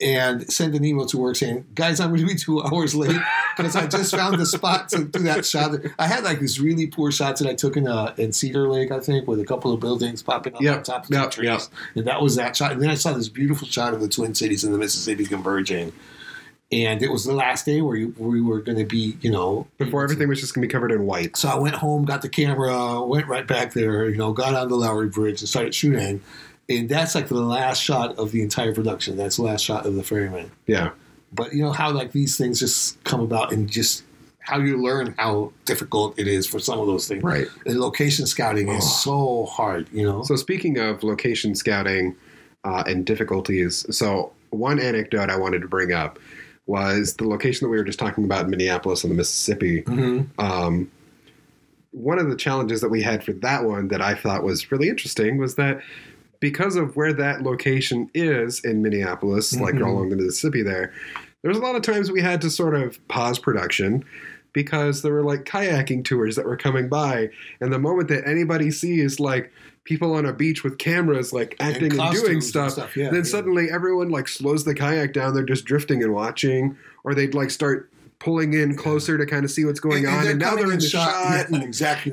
and send an email to work saying, guys, I'm going to be 2 hours late because I just found the spot to do that shot. I had like these really poor shots that I took in Cedar Lake, I think, with a couple of buildings popping up on top of the trees. Yep. And that was that shot. And then I saw this beautiful shot of the Twin Cities and the Mississippi converging. And it was the last day where we were going to be, you know. Before everything was just going to be covered in white. So I went home, got the camera, went right back there, you know, got on the Lowry Bridge and started shooting. And that's like the last shot of the entire production. That's the last shot of the ferryman. Yeah. But you know how like these things just come about and just how you learn how difficult it is for some of those things. Right. And location scouting is so hard, you know. So speaking of location scouting and difficulties, so one anecdote I wanted to bring up was the location that we were just talking about in Minneapolis on the Mississippi. Mm-hmm. One of the challenges that we had for that one that I thought was really interesting was that because of where that location is in Minneapolis, mm-hmm. like along the Mississippi there's a lot of times we had to sort of pause production because there were like kayaking tours that were coming by. And the moment that anybody sees like people on a beach with cameras like acting and doing stuff then suddenly everyone like slows the kayak down. They're just drifting and watching, or they'd like start pulling in closer to kind of see what's going on. And now they're in the shot. Yeah, exactly.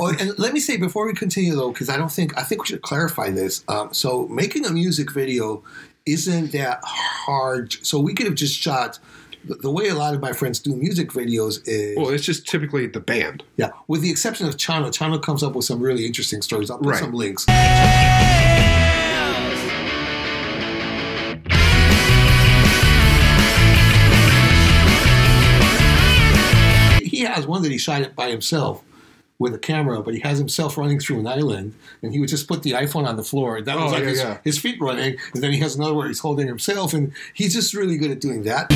Oh, and let me say before we continue though, because I think we should clarify this. So making a music video isn't that hard. So we could have just shot the way a lot of my friends do music videos is... Well, it's just typically the band. Yeah. With the exception of Chano. Chano comes up with some really interesting stories. I'll put some links. He has one that he shot it by himself. with a camera, but he has himself running through an island, and he would just put the iPhone on the floor. And that was like his feet running, and then he has another where he's holding himself, and he's just really good at doing that.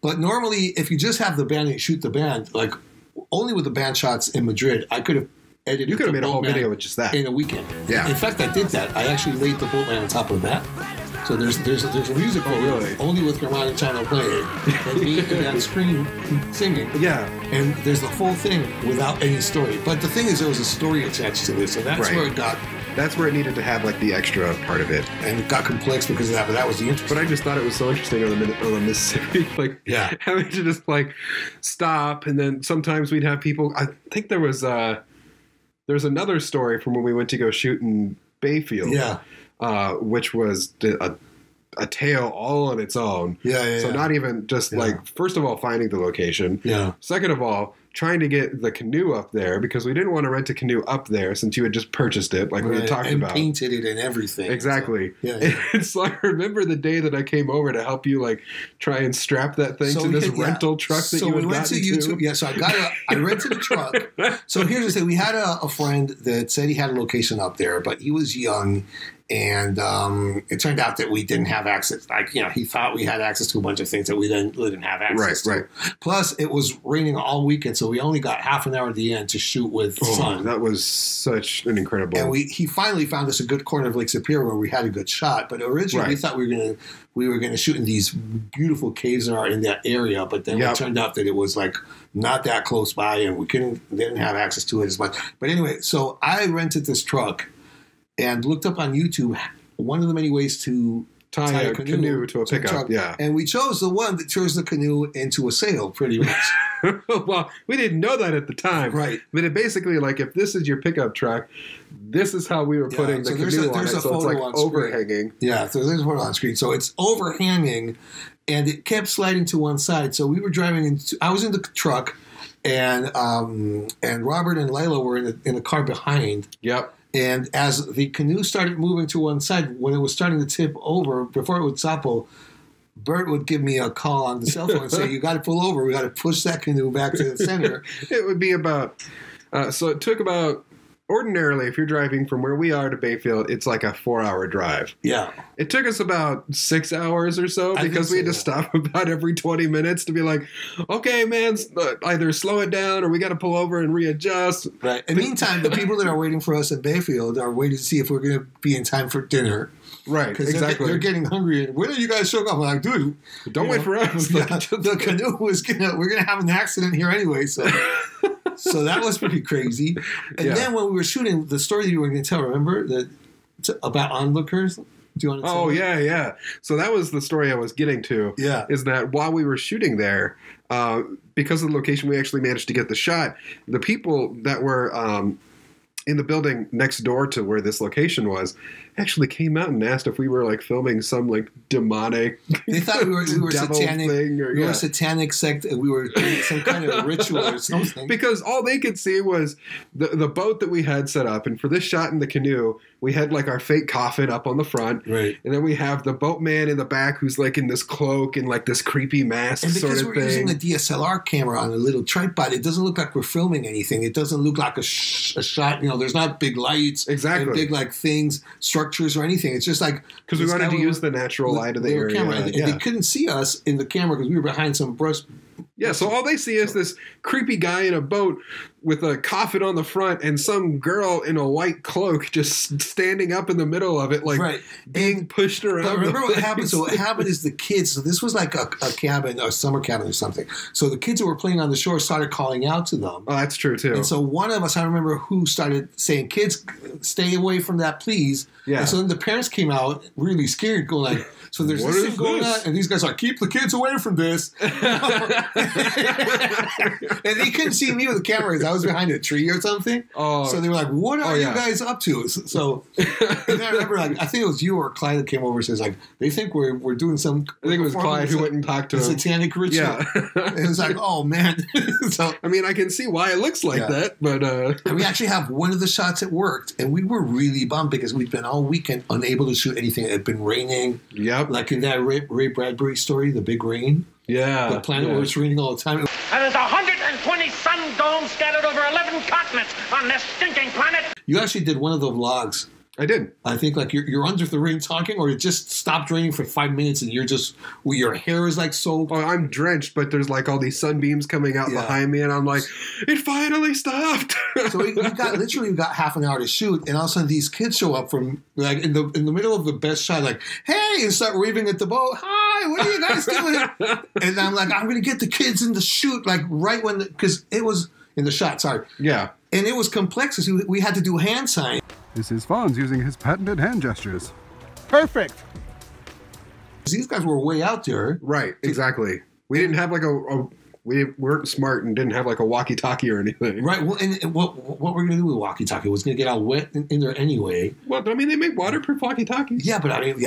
But normally, if you just have the band and you shoot the band, like only with the band shots in Madrid, I could have edited. You could have made a whole video with just that in a weekend. Yeah. In fact, I did that. I actually laid the Boatman on top of that. So there's a music video only with Herman and Chano playing and me and that screen singing. Yeah. And there's the whole thing without any story. But the thing is, there was a story attached to this, and that's where it got. That's where it needed to have like the extra part of it, and it got complex because of that. But that was the interest. But I just thought it was so interesting on the Mississippi, like having to just like stop, and then sometimes we'd have people. I think there was another story from when we went to go shoot in Bayfield, which was a tale all on its own. So not even just like first of all finding the location. Second of all, trying to get the canoe up there because we didn't want to rent a canoe up there since you had just purchased it, like we had talked about. And painted it and everything. Exactly. So, and so I remember the day that I came over to help you, like, try and strap that thing to this rental truck that you had gotten to. So we went to YouTube. Yeah, so I rented a truck. So here's the thing. We had a friend that said he had a location up there, but he was young, and it turned out that we didn't have access. Like, you know, he thought we had access to a bunch of things that we didn't have access to. Plus, it was raining all weekend, so we only got half an hour at the end to shoot with sun. That was such an incredible. And he finally found us a good corner of Lake Superior where we had a good shot. But originally, we thought we were gonna shoot in these beautiful caves in that area. But then it turned out that it was like not that close by, and we didn't have access to it as much. But anyway, so I rented this truck and looked up on YouTube one of the many ways to tie a canoe to a pickup. And we chose the one that turns the canoe into a sail, pretty much. Well, we didn't know that at the time. Right. But it basically, like, if this is your pickup truck, this is how we were putting the canoe on it. So it's like overhanging. Yeah, so there's a photo on screen. So it's overhanging, and it kept sliding to one side. So we were driving into – I was in the truck, and Robert and Layla were in the car behind. Yep. And as the canoe started moving to one side, when it was starting to tip over, before it would topple, Bert would give me a call on the cell phone and say, "You got to pull over. We got to push that canoe back to the center." It would be about so it took about ordinarily, if you're driving from where we are to Bayfield, it's like a 4-hour drive. Yeah. It took us about 6 hours or so because we had to stop about every 20 minutes to be like, okay, man, either slow it down or we got to pull over and readjust. Right. In the meantime, the people that are waiting for us at Bayfield are waiting to see if we're going to be in time for dinner. Right, exactly. They're getting hungry. When are you guys showing up? I'm like, dude, don't wait for us. The canoe was we're going to have an accident here anyway, so. So that was pretty crazy. And then when we were shooting, the story that you were going to tell, remember, about onlookers? Do you want to tell me? Yeah. So that was the story I was getting to. Yeah. Is that while we were shooting there, because of the location, we actually managed to get the shot. The people that were in the building next door to where this location was actually came out and asked if we were like filming some like demonic. They thought we were satanic. We were a satanic sect. And we were doing some kind of ritual or something. Because all they could see was the boat that we had set up, and for this shot in the canoe, we had like our fake coffin up on the front, and then we have the boatman in the back who's like in this cloak and like this creepy mask and sort of thing. Because we're using a DSLR camera on a little tripod, it doesn't look like we're filming anything. It doesn't look like a shot. You know, there's not big lights, and big like things structures or anything. It's just like because we wanted to use the natural light of the area. Camera. And they couldn't see us in the camera because we were behind some brush. Yeah, so all they see is this creepy guy in a boat with a coffin on the front and some girl in a white cloak just standing up in the middle of it, like being pushed around. But remember what happened? So what happened is the kids, so this was like a cabin, a summer cabin or something. So the kids who were playing on the shore started calling out to them. Oh, that's true, too. And so one of us, I remember who started saying, "Kids, stay away from that, please." Yeah. And so then the parents came out really scared, going like, "So there's this thing going on," and these guys are like, "Keep the kids away from this." And they couldn't see me with the cameras. I was was behind a tree or something. So they were like, what are you guys up to? So and I remember, like, I think it was you or Clyde that came over and says, like, they think we're doing some... I think it was Clyde who went and talked to him. Satanic ritual. Yeah. It was like, oh, man. So I mean, I can see why it looks like that, but... And we actually have one of the shots that worked, and we were really bummed because we'd been all weekend unable to shoot anything. It had been raining. Yep. Like in that Ray Bradbury story, The Big Rain. Yeah. The planet where it's raining all the time. And there's 120 sun domes scattered over 11 continents on this stinking planet. You actually did one of the vlogs. I did. I think, like, you're under the rain talking, or it just stopped raining for 5 minutes and you're just, well, your hair is like soaked. Oh, I'm drenched, but there's like all these sunbeams coming out behind me and I'm like, it finally stopped. So we got half an hour to shoot and all of a sudden these kids show up from, like, in the middle of the best shot, like, hey, and start waving at the boat. Hi, what are you guys doing? And I'm like, I'm going to get the kids in the shoot, like, right when, because it was in the shot, sorry. Yeah. And it was complex because we had to do hand signs. This is Fonz using his patented hand gestures. Perfect. These guys were way out there. Right, exactly. We didn't have like we weren't smart and didn't have like a walkie-talkie or anything. Right, well, and what we're going to do with a walkie-talkie was going to get all wet in there anyway. Well, I mean, they make waterproof walkie-talkies. Yeah, but I mean,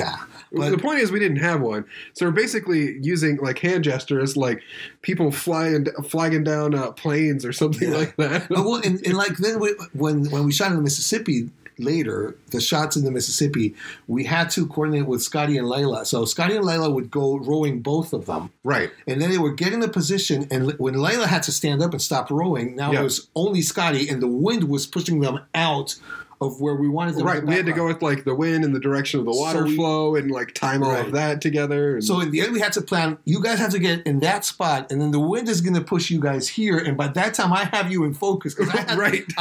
But the point is we didn't have one. So we're basically using like hand gestures, like people flagging down planes or something like that. Well, and like then when we shot in the Mississippi... Later, the shots in the Mississippi, we had to coordinate with Scotty and Layla. So Scotty and Layla would go rowing both of them. Right. And then they were getting the position, and when Layla had to stand up and stop rowing, now it was only Scotty, and the wind was pushing them out of where we wanted them to go. Right. We had to go with, like, the wind and the direction of the water flow and, like, time all of that together. And so in the end, we had to plan, you guys have to get in that spot, and then the wind is going to push you guys here, and by that time, I have you in focus. Because I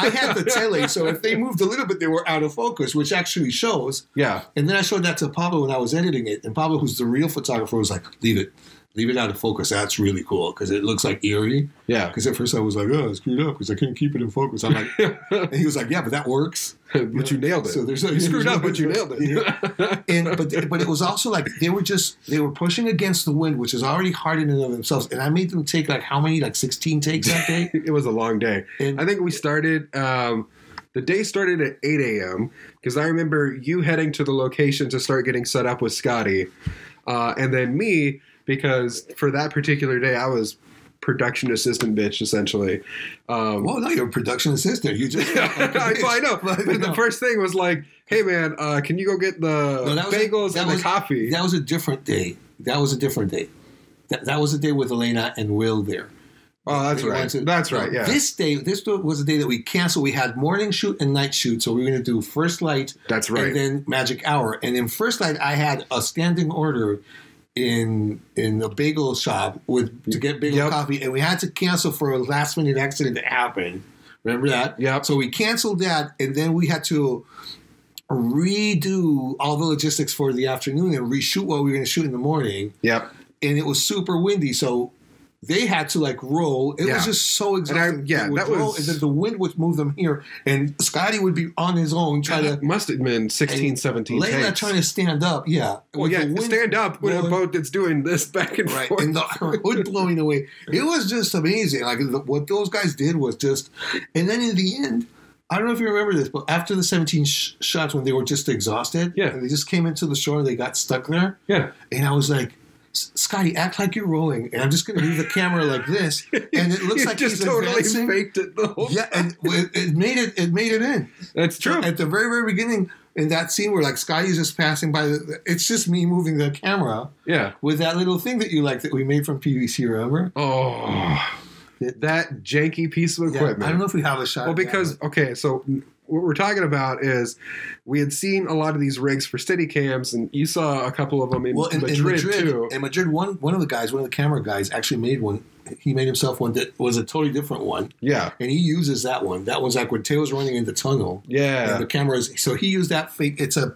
had the tele, so if they moved a little bit, they were out of focus, which actually shows. Yeah. And then I showed that to Pablo when I was editing it, and Pablo, who's the real photographer, was like, leave it. Leave it out of focus. That's really cool because it looks like eerie. Yeah. Because at first I was like, oh, it's screwed up because I couldn't keep it in focus. I'm like, and he was like, yeah, but that works. But you nailed it. So there's no, you screwed up, but you nailed it. Yeah. And but it was also like they were pushing against the wind, which is already hard in and of themselves. And I made them take like how many 16 takes that day. It was a long day. And I think we started. The day started at 8 a.m. because I remember you heading to the location to start getting set up with Scotty, and then me. Because for that particular day, I was production assistant bitch, essentially. Well, no, you're a production assistant. You just... I know. But the first thing was like, hey, man, can you go get the bagels and the coffee? That was a different day. That was a day with Elena and Will there. Oh, that's right. That's right, yeah. This was the day that we canceled. We had morning shoot and night shoot, so we were going to do First Light. That's right. And then Magic Hour. And in First Light, I had a standing order... in the bagel shop to get bagel coffee, and we had to cancel for a last minute accident that happened. Remember that? Yeah. So we canceled that, and then we had to redo all the logistics for the afternoon and reshoot what we were going to shoot in the morning. Yep. And it was super windy, so they had to like roll. It was just so exhausting. And then the wind would move them here, and Scotty would be on his own trying to. It must have been 16, 17 Layla takes. Trying to stand up, Well, stand up with a boat that's doing this back and forth. And her hood blowing away. It was just amazing. Like what those guys did was just. And then in the end, I don't know if you remember this, but after the 17 shots when they were just exhausted, and they just came into the shore and they got stuck there. Yeah. And I was like, Scotty, act like you're rolling, and I'm just going to move the camera like this, and it looks like just he's totally advancing. Faked it the whole time. Yeah, and it made it in. That's true. So at the very, very beginning, in that scene where like Scotty's just passing by, it's just me moving the camera. Yeah, with that little thing that you like that we made from PVC, remember? Oh, that janky piece of equipment. I don't know if we have a shot. Well, because so. What we're talking about is we had seen a lot of these rigs for Steadicams, and you saw a couple of them in Madrid too. In Madrid, one of the guys, one of the camera guys, actually made one. He made himself one that was a totally different one. Yeah. And he uses that one. That one's like when Teo's running in the tunnel. Yeah. And the cameras. So he used that fake. It's a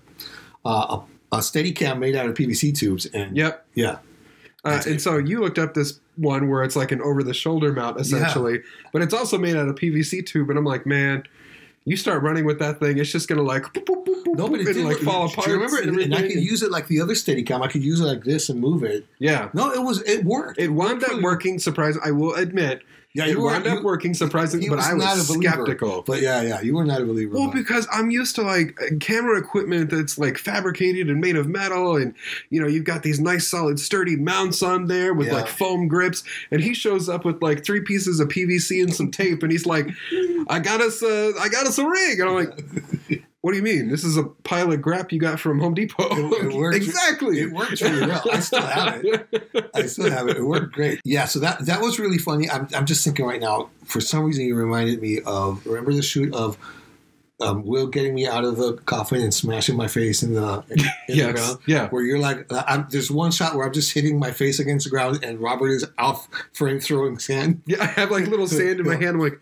Steadicam made out of PVC tubes. And yeah. And so you looked up this one where it's like an over-the-shoulder mount essentially, but it's also made out of PVC tube. And I'm like, man. You start running with that thing, it's just going to like fall apart. Do you remember? And I could use it like the other Steadicam. I could use it like this and move it. Yeah. No, it worked. It wound up working. Surprise! I will admit, Yeah, you wound up working surprisingly, but I was skeptical. But yeah, you were not a believer. Well, because I'm used to like camera equipment that's like fabricated and made of metal, and you know you've got these nice, solid, sturdy mounts on there with like foam grips, and he shows up with like 3 pieces of PVC and some tape, and he's like, "I got us a rig," and I'm like. What do you mean? This is a pile of crap you got from Home Depot. It worked, exactly. It works really well. I still have it. I still have it. It worked great. Yeah, so that was really funny. I'm just thinking right now, for some reason you reminded me of, remember the shoot of Will getting me out of the coffin and smashing my face in the ground? Yeah. Where you're like, there's one shot where I'm just hitting my face against the ground and Robert is out frame throwing sand. Yeah, I have like little sand in my hand. I'm like...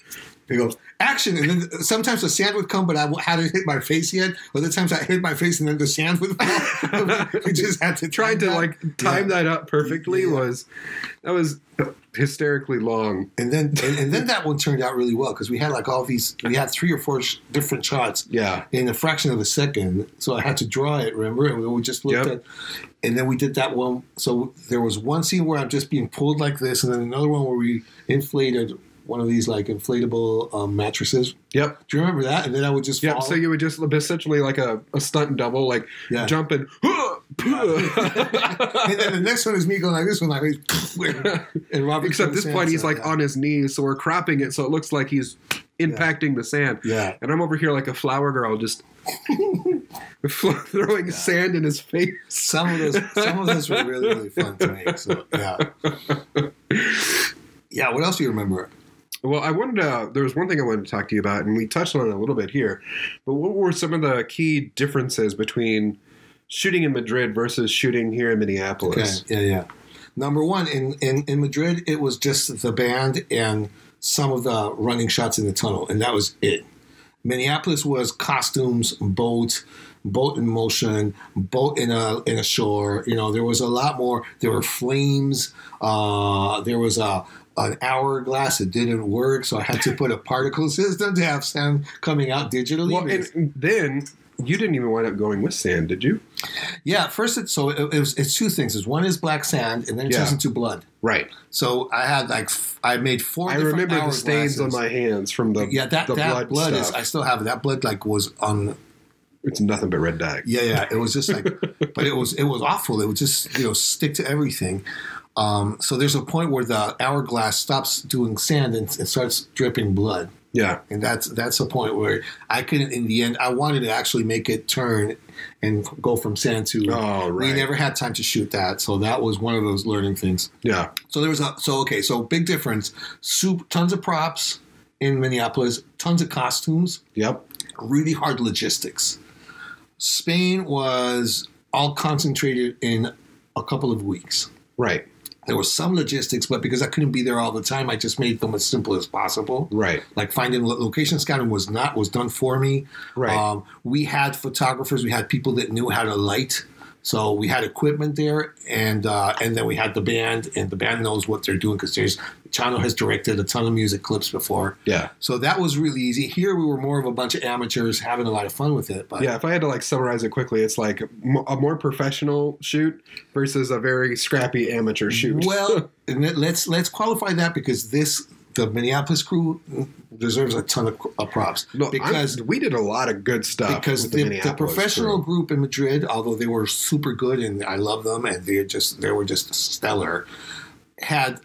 He goes, action. And then sometimes the sand would come, but I hadn't hit my face yet. Other times I hit my face and then the sand would fall. We just had to try to like time that up perfectly. That was hysterically long. And then and then that one turned out really well because we had like all these, we had 3 or 4 different shots in a fraction of a second. So I had to draw it, remember? And we just looked at, and then we did that one. So there was one scene where I'm just being pulled like this and then another one where we inflated one of these like inflatable mattresses. Yep. Do you remember that? And then I would just fall. So you would just essentially like a stunt double, like jump and and then the next one is me going like this one, like and Robert. Except this point he's like on his knees, so we're cropping it so it looks like he's impacting the sand. Yeah. And I'm over here like a flower girl just throwing sand in his face. Some of those were really, really fun to make. So yeah, what else do you remember? Well, I wanted to, there was one thing I wanted to talk to you about, and we touched on it a little bit here, but what were some of the key differences between shooting in Madrid versus shooting here in Minneapolis? Okay. Yeah. Number one, in Madrid, it was just the band and some of the running shots in the tunnel, and that was it. Minneapolis was costumes, boat in motion, boat in a shore. You know, there was a lot more. There were flames. There was an hourglass that didn't work, so I had to put a particle system to have sand coming out digitally. Well, and then you didn't even wind up going with sand, did you? Yeah, first it's 2 things. One is black sand, and then it turns into blood. Right. So I had like I made 4 different hourglasses. I remember the stains on my hands from the that blood stuff. I still have it. That blood like was on. It's nothing but red dye. Yeah. It was just like, but it was awful. It would just stick to everything. So there's a point where the hourglass stops doing sand and it starts dripping blood. Yeah, and that's a point where I couldn't. In the end, I wanted to actually make it turn and go from sand to. Oh, right. We never had time to shoot that, so that was one of those learning things. Yeah. So there was so big difference. Tons of props in Minneapolis. Tons of costumes. Yep. Really hard logistics. Spain was all concentrated in a couple of weeks. Right. There was some logistics, but because I couldn't be there all the time, I just made them as simple as possible. Right. Like finding location scouting was done for me. Right. We had photographers. We had people that knew how to light. So we had equipment there, and then we had the band, and the band knows what they're doing because Chano has directed a ton of music clips before. Yeah. So that was really easy. Here we were more of a bunch of amateurs having a lot of fun with it. But yeah, if I had to like summarize it quickly, it's like a more professional shoot versus a very scrappy amateur shoot. Well, let's qualify that because the Minneapolis crew deserves a ton of props. No, because we did a lot of good stuff. Because the professional group in Madrid, although they were super good and I love them and they were just stellar, had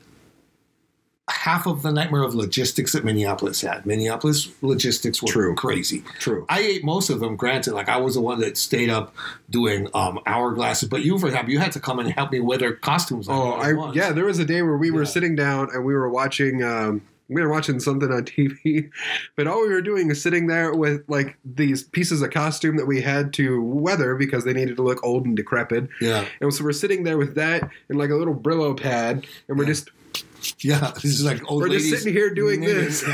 half of the nightmare of logistics that Minneapolis had. Minneapolis logistics were crazy. True. I ate most of them, granted. Like I was the one that stayed up doing hourglasses, but you, for example, you had to come and help me weather costumes. Oh, yeah. There was a day where we were sitting down and we were watching. We were watching something on TV, but all we were doing is sitting there with like these pieces of costume that we had to weather because they needed to look old and decrepit. Yeah. And so we're sitting there with that and like a little Brillo pad, and we're just. Yeah, this is like old ladies. We're just sitting here doing this,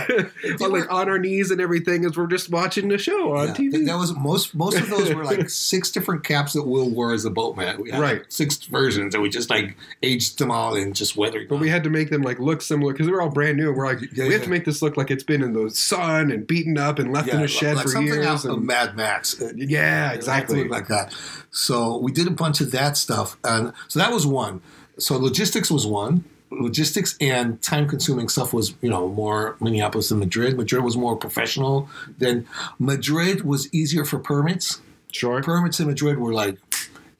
like on our knees and everything, as we're just watching the show on TV. That was most of those were like 6 different caps that Will wore as a boatman. We had like 6 versions, and we just like aged them all and just weathered. But we had to make them like look similar because they were all brand new. And we're like, we have to make this look like it's been in the sun and beaten up and left in a shed like for something years. Out of Mad Max. Yeah, exactly like that. So we did a bunch of that stuff, and so that was one. So logistics was one. logistics and time-consuming stuff was, you know, more Minneapolis than Madrid. Madrid was more professional. Then Madrid was easier for permits. Sure. Permits in Madrid were like,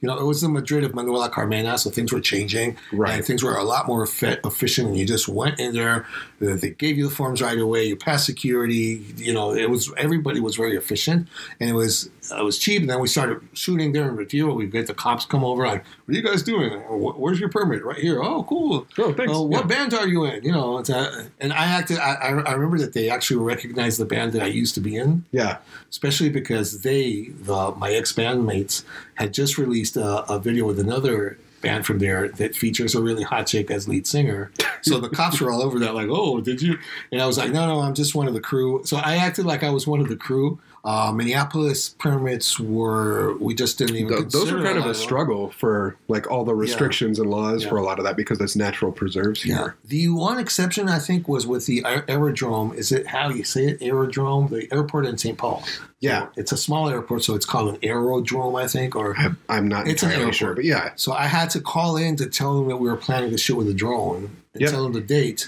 you know, it was the Madrid of Manuela Carmena, so things were changing. Right. And things were a lot more efficient, and you just went in there. They gave you the forms right away. You passed security. You know, it was, everybody was very efficient, and it was cheap. And then we started shooting there in Madrid. We get the cops come over. Like, what are you guys doing? Where's your permit? Right here. Oh, cool. Oh, thanks. What band are you in? You know, it's a, and I had to. I remember that they actually recognized the band that I used to be in. Yeah. Especially because my ex bandmates had just released a video with another band from there that features a really hot chick as lead singer. So the cops were all over that, like, oh, did you? And I was like, no, I'm just one of the crew. So I acted like I was one of the crew. Minneapolis permits were, we just didn't even consider. Those are kind of a struggle for, like, all the restrictions and laws for a lot of that, because it's natural preserves here. Yeah. The one exception, I think, was with the aerodrome. Is it how you say it? Aerodrome? The airport in St. Paul. Yeah. So it's a small airport, so it's called an aerodrome, I think. Or I'm not entirely sure, but yeah. So I had to call in to tell them that we were planning to shoot with a drone and tell them the date.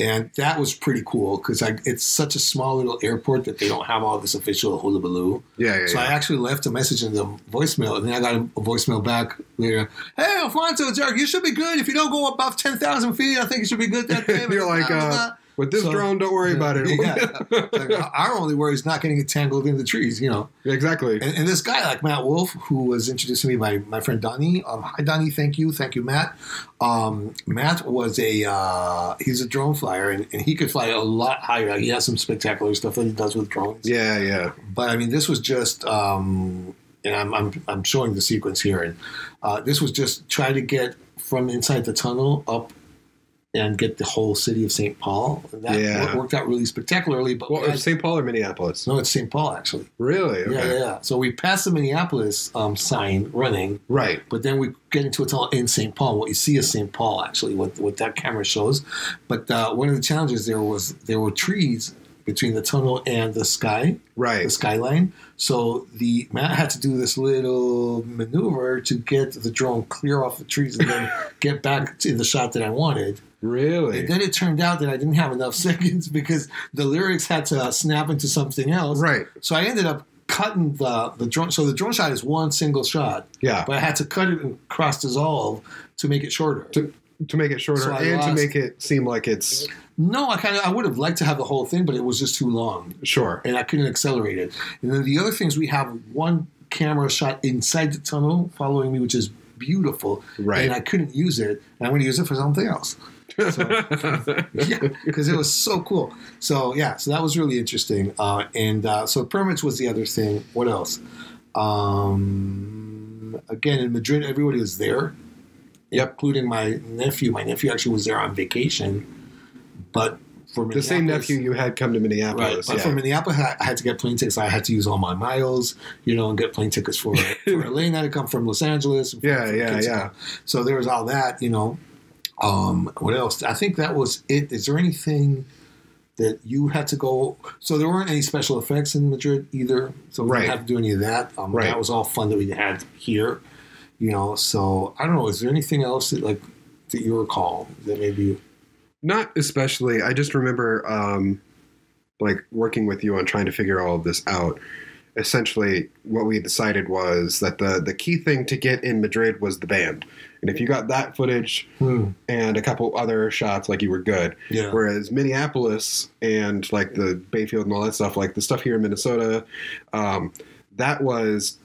And that was pretty cool because it's such a small little airport that they don't have all this official hullabaloo. So I actually left a message in the voicemail, and then I got a voicemail back later. Hey, Alfonso, Jerk, you should be good. If you don't go above 10,000 feet, I think you should be good that day. You're like, with this drone, don't worry about it. Yeah. Like, our only worry is not getting entangled in the trees, you know. Exactly. And this guy, like Matt Wolf, who was introduced to me by my friend Donnie. Hi, Donnie. Thank you. Thank you, Matt. Matt was he's a drone flyer, and he could fly a lot higher. He has some spectacular stuff that he does with drones. Yeah, yeah. But, I mean, this was just, and I'm showing the sequence here, and this was just try to get from inside the tunnel up and get the whole city of St. Paul. That worked out really spectacularly. But well, it's St. Paul or Minneapolis? No, it's St. Paul, actually. Really? Okay. Yeah. So we passed the Minneapolis sign running. Right. But then we get into a tunnel in St. Paul. What you see is St. Paul, actually, what that camera shows. But one of the challenges there were trees between the tunnel and the sky, the skyline. So Matt had to do this little maneuver to get the drone clear off the trees and then get back to the shot that I wanted. Really? And then it turned out that I didn't have enough seconds because the lyrics had to snap into something else. Right. So I ended up cutting the drone. So the drone shot is one single shot. Yeah. But I had to cut it and cross-dissolve to make it shorter. To make it shorter, so and to make it seem like it's... No, I would have liked to have the whole thing, but it was just too long. Sure. And I couldn't accelerate it. And then the other things, we have one camera shot inside the tunnel following me, which is beautiful. Right. And I couldn't use it, and I'm going to use it for something else. So, yeah, because it was so cool. So, yeah, so that was really interesting. So permits was the other thing. What else? Again, in Madrid, everybody was there, including my nephew. My nephew actually was there on vacation, but for the same nephew you had come to Minneapolis. Right, but for Minneapolis, I had to get plane tickets. I had to use all my miles, you know, and get plane tickets for Elena to come from Los Angeles. So there was all that, you know. What else? I think that was it. Is there anything that you had to go? So there weren't any special effects in Madrid either, so we didn't have to do any of that. That was all fun that we had here, you know. So I don't know. Is there anything else that you recall that maybe? Not especially. I just remember working with you on trying to figure all of this out. Essentially, what we decided was that the key thing to get in Madrid was the band. And if you got that footage and a couple other shots, like, you were good. Yeah. Whereas Minneapolis and, like, the Bayfield and all that stuff, like the stuff here in Minnesota, that was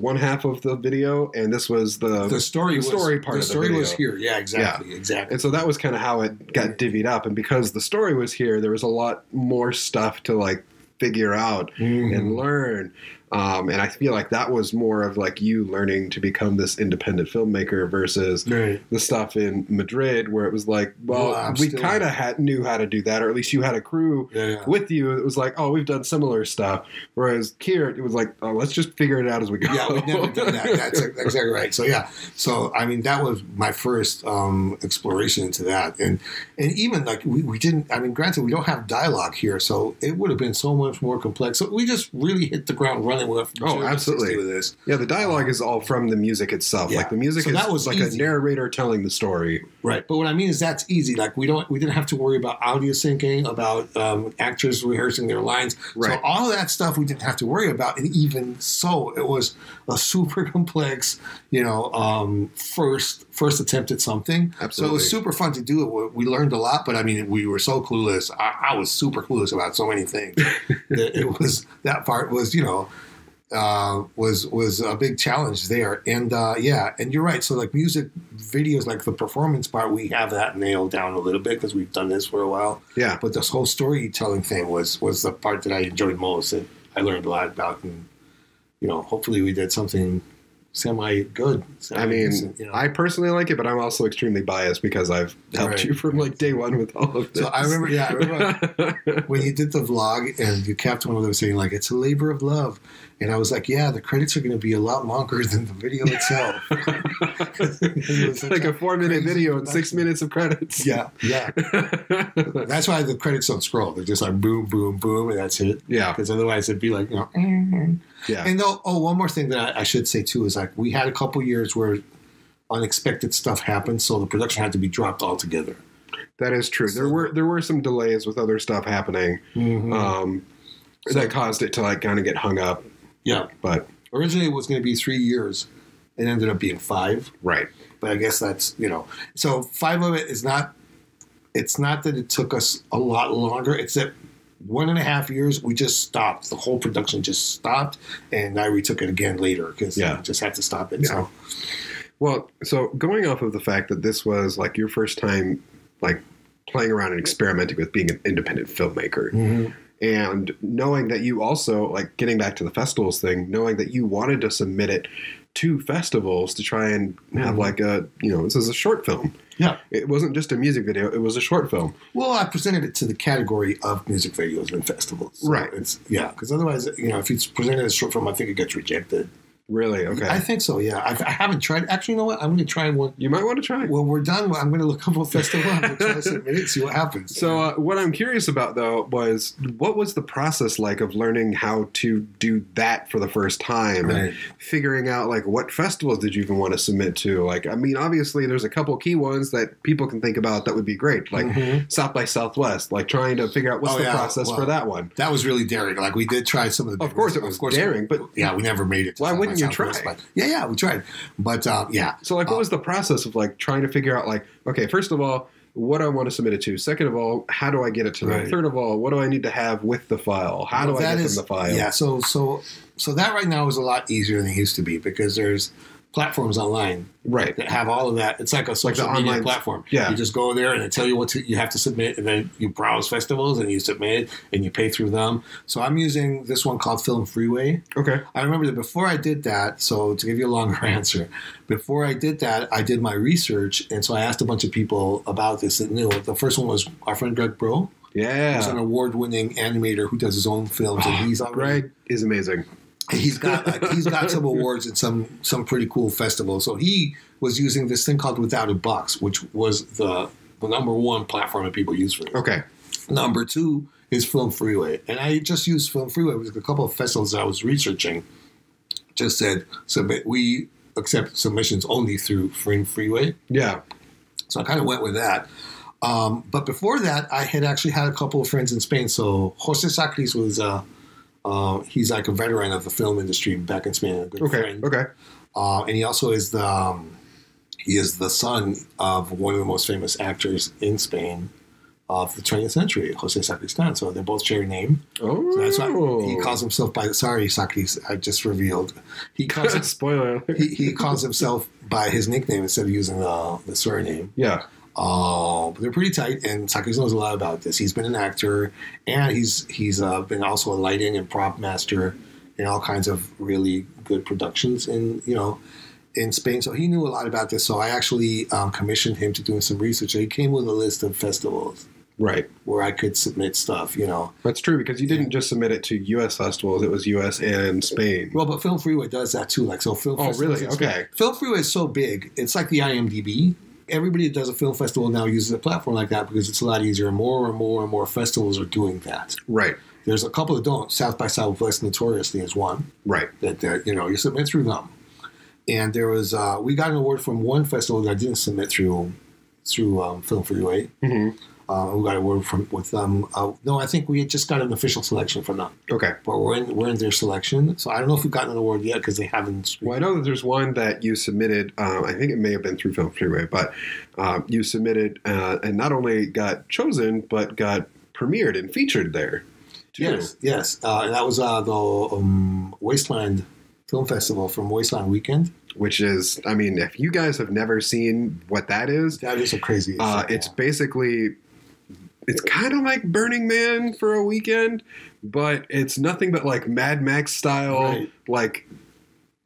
one half of the video, and this was the story part of the video. Yeah, exactly, exactly. And so that was kind of how it got divvied up. And because the story was here, there was a lot more stuff to, like, figure out and learn. And I feel like that was more of, like, you learning to become this independent filmmaker versus the stuff in Madrid where it was like, well, we kind of knew how to do that, or at least you had a crew with you. It was like, oh, we've done similar stuff. Whereas here, it was like, oh, let's just figure it out as we go. Yeah, we've never done that. That's exactly right. So, yeah. So, I mean, that was my first exploration into that. And even, like, we didn't, I mean, granted, we don't have dialogue here, so it would have been so much more complex. So we just really hit the ground running definitely went from the 2 to 60 with this. Yeah, the dialogue is all from the music itself. Yeah. Like the music is like easy. A narrator telling the story. Right. But what I mean is that's easy. Like we didn't have to worry about audio syncing, about actors rehearsing their lines. Right. So all of that stuff we didn't have to worry about. And even so, it was a super complex, you know, first attempt at something. Absolutely. So it was super fun to do it. We learned a lot, but I mean, we were so clueless. I was super clueless about so many things. That part was, you know, was a big challenge there. And yeah, and you're right. So like music videos, like the performance part, we have that nailed down a little bit because we've done this for a while. Yeah. But this whole storytelling thing was the part that I enjoyed most and I learned a lot about. And, you know, hopefully we did something semi-good. I mean, you know. I personally like it, but I'm also extremely biased because I've helped you from like day one with all of this. So I remember when you did the vlog and you kept one of them saying like, it's a labor of love. And I was like, yeah, the credits are going to be a lot longer than the video itself. It's like a 4-minute video and 6 minutes of credits. Yeah, yeah. That's why the credits don't scroll. They're just like boom, boom, boom, and that's it. Yeah. Because otherwise it'd be like, you know. Yeah. And one more thing that I should say too is like we had a couple years where unexpected stuff happened, so the production had to be dropped altogether. That is true. So, there were some delays with other stuff happening that caused it to like kind of get hung up. Yeah, but originally it was going to be 3 years. It ended up being 5. Right. But I guess that's, you know, so 5 of it is not, it's not that it took us a lot longer. It's that 1.5 years we just stopped. The whole production just stopped, and I retook it again later because I just had to stop it. Yeah. So. Well, so going off of the fact that this was like your first time like playing around and experimenting with being an independent filmmaker. Mm-hmm. And knowing that you also, like getting back to the festivals thing, knowing that you wanted to submit it to festivals to try and have like a, you know, this is a short film. Yeah. It wasn't just a music video. It was a short film. Well, I presented it to the category of music videos and festivals. So right. It's, yeah. Because otherwise, you know, if it's presented as a short film, I think it gets rejected. Really? Okay. I think so, yeah. I haven't tried. Actually, you know what? I'm going to try one. You might want to try it. When we're done, I'm going to look up a festival and try to submit it, see what happens. So what I'm curious about, though, was what was the process like of learning how to do that for the first time and figuring out, like, what festivals did you even want to submit to? Like, I mean, obviously, there's a couple key ones that people can think about that would be great, like South by Southwest, like trying to figure out what's the process for that one. That was really daring. Like, we did try some of the... Of course it was daring, but... Yeah, we never made it. Why wouldn't you try? Yeah, we tried. But, yeah. So, like, what was the process of, like, trying to figure out, like, okay, first of all, what I want to submit it to. Second of all, how do I get it to them? Third of all, what do I need to have with the file? How do I get them the file? Yeah, so that right now is a lot easier than it used to be because there's platforms online that have all of that. It's like a social media platform. Yeah. You just go there and they tell you what you have to submit, and then you browse festivals and you submit and you pay through them. So I'm using this one called Film Freeway. Okay. I remember that before I did that, so to give you a longer answer, before I did that, I did my research, and so I asked a bunch of people about this that knew. The first one was our friend Greg Bro. Yeah. He's an award-winning animator who does his own films. And he's Greg is amazing. He's got some awards at some pretty cool festivals. So he was using this thing called Without a Box, which was the #1 platform that people use for this. Okay. #2 is Film Freeway. And I just used Film Freeway with a couple of festivals that I was researching. Just said, submit. We accept submissions only through Film Freeway. Yeah. So I kind of went with that. But before that, I had actually had a couple of friends in Spain. So Jose Sacris was... he's like a veteran of the film industry back in Spain. A good friend. Okay. And he also is the son of one of the most famous actors in Spain of the 20th century, José Sacristán. So they both share a name. Oh. So that's why he calls himself by sorry, Sacris, I just revealed. He calls spoiler. He calls himself by his nickname instead of using the surname. Yeah. But they're pretty tight, and Sakis knows a lot about this. He's been an actor, and he's been also a lighting and prop master in all kinds of really good productions in Spain. So he knew a lot about this. So I actually commissioned him to do some research. So he came with a list of festivals. Right. Where I could submit stuff, you know. That's true, because you didn't just submit it to U.S. festivals. It was U.S. and Spain. Well, but Film Freeway does that, too. Like, so Film Freeway. Oh, really? Okay. Film Freeway is so big. It's like the IMDb. Everybody that does a film festival now uses a platform like that because it's a lot easier. More and more and more festivals are doing that. Right. There's a couple that don't. South by Southwest notoriously is one. Right. That you know, you submit through them. And there was we got an award from one festival that I didn't submit through Film Freeway. Mm-hmm. We got an award with them. No, I think we just got an official selection from them. Okay. But we're in their selection. So I don't know if we've gotten an award yet because they haven't. Well, I know that there's one that you submitted. I think it may have been through Film Freeway, but you submitted and not only got chosen, but got premiered and featured there, too. Yes. And that was the Wasteland Film Festival from Wasteland Weekend. Which is, I mean, if you guys have never seen what that is a crazy. It's basically. It's kind of like Burning Man for a weekend, but it's nothing but like Mad Max style, right. Like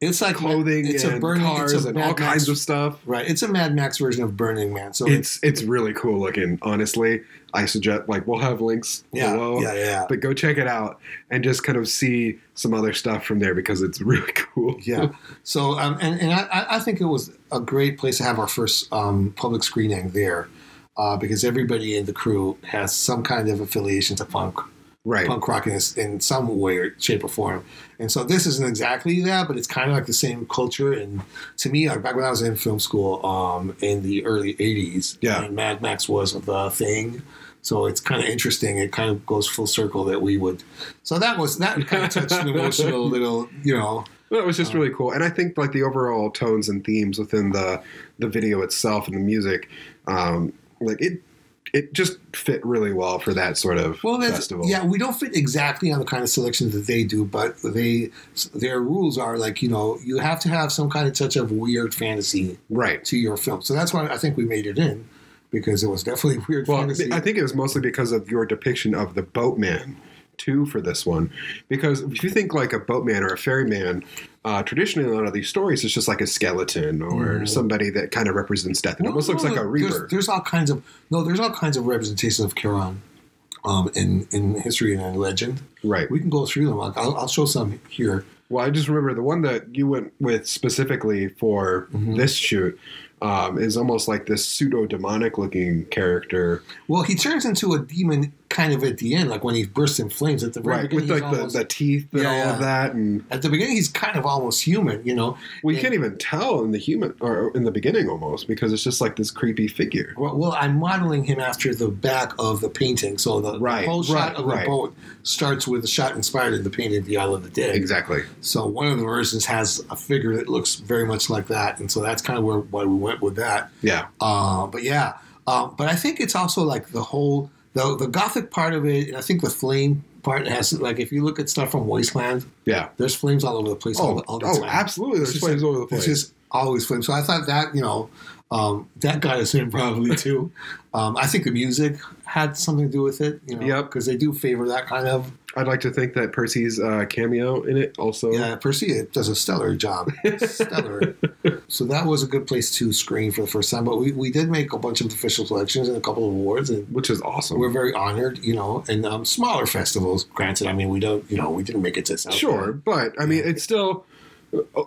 it's like clothing and cars and all kinds of stuff. Right, it's a Mad Max version of Burning Man. So it's really cool looking. Honestly, I suggest like we'll have links below. Yeah. But go check it out and just kind of see some other stuff from there because it's really cool. Yeah. So I think it was a great place to have our first public screening there. Because everybody in the crew has some kind of affiliation to punk, right? Punk rock in some way or shape or form. And so this isn't exactly that, but it's kind of like the same culture. And to me, like back when I was in film school in the early 80s, yeah. Mad Max was the thing. So it's kind of interesting. It kind of goes full circle that we would. So that kind of touched an emotional little, you know. Well, it was just really cool. And I think like the overall tones and themes within the video itself and the music like it just fit really well for that sort of festival. Yeah, we don't fit exactly on the kind of selections that they do, but their rules are like, you know, you have to have some kind of touch of weird fantasy to your film. So that's why I think we made it in, because it was definitely weird fantasy. I think it was mostly because of your depiction of the boatman, too, for this one. Because if you think like a boatman or a ferryman, traditionally, a lot of these stories, it's just like a skeleton or somebody that kind of represents death. It almost looks like a reaper. There's all kinds of representations of Charon in history and in legend. Right. We can go through them. I'll show some here. Well, I just remember the one that you went with specifically for this shoot is almost like this pseudo-demonic looking character. Well, he turns into a demon kind of at the end, like when he bursts in flames at the very beginning. With like the teeth and all of that. And at the beginning, he's kind of almost human, you know. Well, you can't even tell in the beginning almost, because it's just like this creepy figure. Well, I'm modeling him after the back of the painting. So the whole shot of the boat starts with a shot inspired in the painting of the Isle of the Dead. Exactly. So one of the versions has a figure that looks very much like that. And so that's kind of why we went with that. Yeah. But I think it's also like the whole... The gothic part of it, and I think the flame part has, like, if you look at stuff from Wasteland, there's flames all over the place. All the time. Absolutely. There's flames all over the place. There's just always flames. So I thought that, you know, that got us in probably too. I think the music had something to do with it, you know, because they do favor that kind of. I'd like to think that Percy's cameo in it also. Yeah, Percy does a stellar job. Stellar. So that was a good place to screen for the first time. But we did make a bunch of official selections and a couple of awards. Which is awesome. We're very honored, you know. And smaller festivals, granted. I mean, we didn't make it to South. Sure, but, I mean, it's still,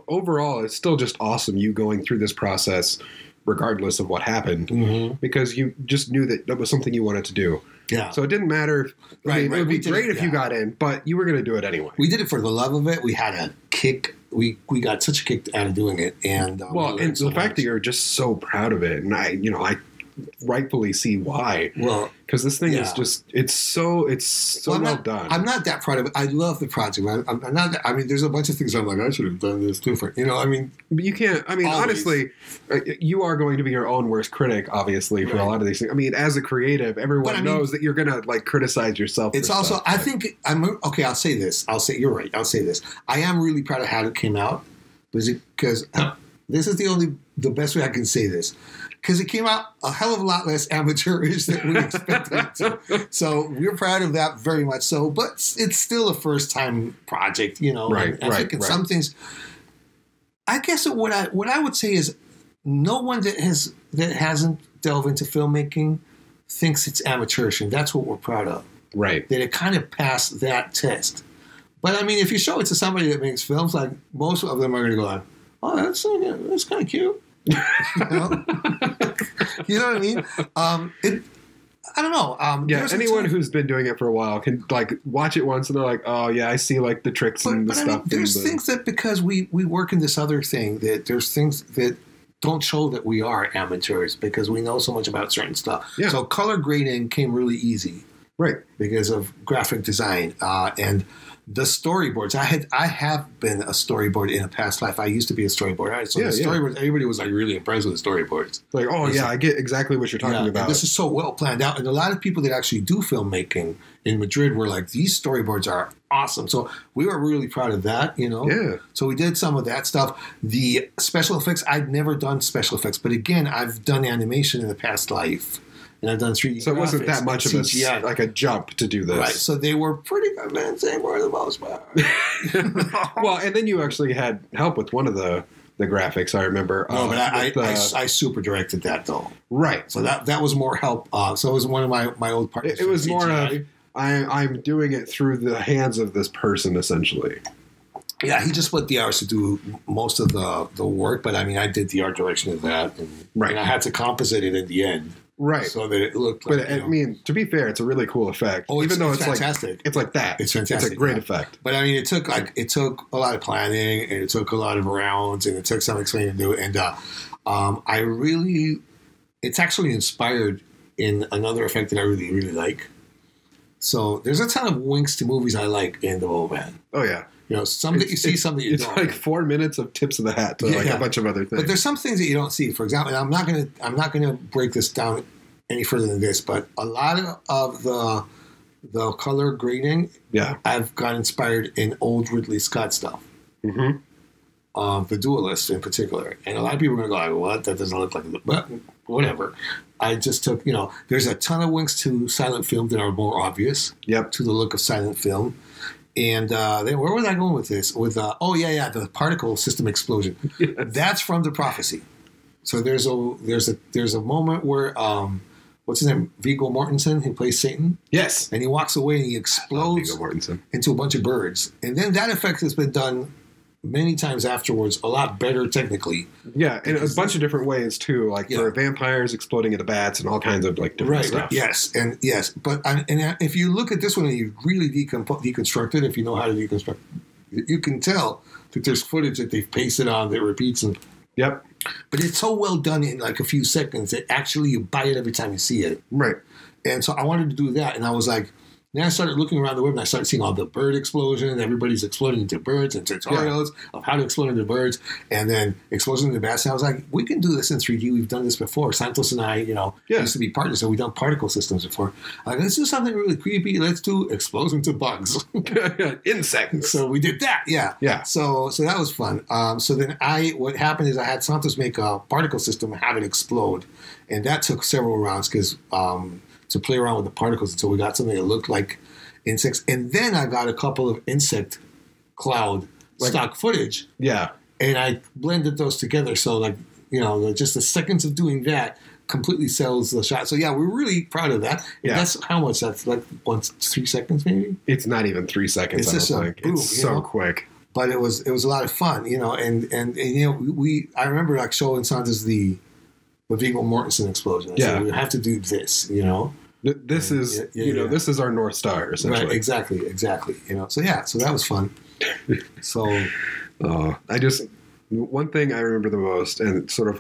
overall, it's still just awesome you going through this process regardless of what happened. Mm-hmm. Because you just knew that was something you wanted to do. Yeah. So it didn't matter. It would be great if you got in, but you were going to do it anyway. We did it for the love of it. We had a kick. We got such a kick out of doing it, and fact that you're just so proud of it, and I rightfully see why. Well, because this thing is just it's so well done. I'm not that proud of it. I love the project. I'm not. I mean, there's a bunch of things I'm like I should have done this different. You know, I mean, but you can't. I mean, honestly, you are going to be your own worst critic, obviously, for a lot of these things. I mean, as a creative, everyone knows that you're gonna like criticize yourself. It's also. Stuff. I think I'm okay. I'll say this. I'll say you're right. I'll say this. I am really proud of how it came out, because this is the best way I can say this. Because it came out a hell of a lot less amateurish than we expected to. So we're proud of that very much so. But it's still a first-time project, you know. Right, I think in some things, I guess what I would say is no one that hasn't delved into filmmaking thinks it's amateurish, and that's what we're proud of. Right. That it kind of passed that test. But, I mean, if you show it to somebody that makes films, like most of them are going to go like, oh, that's kind of cute. You know what I mean? I don't know. Anyone who's been doing it for a while can watch it once and they're like, oh yeah, I see the tricks and the stuff. Things that because we work in this other thing that there's things that don't show that we are amateurs because we know so much about certain stuff. Yeah. So color grading came really easy, right? Because of graphic design and the storyboards. I have been a storyboard in a past life. I used to be a storyboarder. Everybody was really impressed with the storyboards. I get exactly what you're talking about. This is so well planned out. And a lot of people that actually do filmmaking in Madrid were like, these storyboards are awesome. So we were really proud of that, you know? Yeah. So we did some of that stuff. The special effects, I'd never done special effects. But again, I've done animation in a past life. And I've done 3D. So it wasn't that much of a, a jump to do this. Right. So they were pretty good, man. They were the most part. Well, and then you actually had help with one of the graphics, I remember. No, but I super directed that, though. Right. So that was more help. So it was one of my old partners. It was CGI. More of, I'm doing it through the hands of this person, essentially. Yeah, he just put the hours to do most of the work. But, I mean, I did the art direction of that. And I had to composite it at the end. Right. So that it looked like... But, I mean, to be fair, it's a really cool effect. Oh, even though it's fantastic. It's like that. It's fantastic. It's a great effect. But, I mean, it took a lot of planning, and it took a lot of rounds, and it took some explaining to do. And I really... It's actually inspired in another effect that I really, really like. So there's a ton of winks to movies I like in the Boatman. Oh, yeah. You know, some that you see, some that you don't. It's like 4 minutes of tips of the hat to a bunch of other things. But there's some things that you don't see. For example, and I'm not gonna break this down any further than this, but a lot of the color grading, I've got inspired in old Ridley Scott stuff. Mm-hmm. The Duelist in particular, and a lot of people are gonna go, "What? That doesn't look like it." But whatever. I just took, there's a ton of winks to silent film that are more obvious. Yep. To the look of silent film. And where was I going with this? With the particle system explosion. Yes. That's from The Prophecy. So there's a moment where what's his name? Viggo Mortensen, who plays Satan. Yes. And he walks away and he explodes into a bunch of birds. And then that effect has been done many times afterwards, a lot better technically. Yeah, in a bunch of different ways too, for vampires exploding into bats and all kinds of different stuff. Right. Yes. But and if you look at this one and you really deconstruct it, if you know how to deconstruct it, you can tell that there's footage that they've pasted on that repeats. And yep. But it's so well done in a few seconds that actually you buy it every time you see it. Right. And so I wanted to do that, and I was like, then I started looking around the web and I started seeing all the bird explosion. Everybody's exploding into birds and tutorials of how to explode into birds, and then explosion into bats. And I was like, we can do this in 3D. We've done this before. Santos and I, used to be partners, so we've done particle systems before. Let's do something really creepy. Let's do explosion to bugs. Insects. So we did that, yeah. So that was fun. So then what happened is I had Santos make a particle system and have it explode. And that took several rounds because... to play around with the particles until we got something that looked like insects. And then I got a couple of insect cloud stock footage. Yeah. And I blended those together. So, just the seconds of doing that completely sells the shot. So, yeah, we're really proud of that. Yeah. And that's how much? That's 3 seconds maybe? It's not even 3 seconds, I don't think. Boom, it's so quick. But it was a lot of fun, I remember showing Santos the Viggo Mortensen explosion. I said, we have to do this, This is our North Star, essentially. Right, exactly. So that was fun. So... one thing I remember the most, and sort of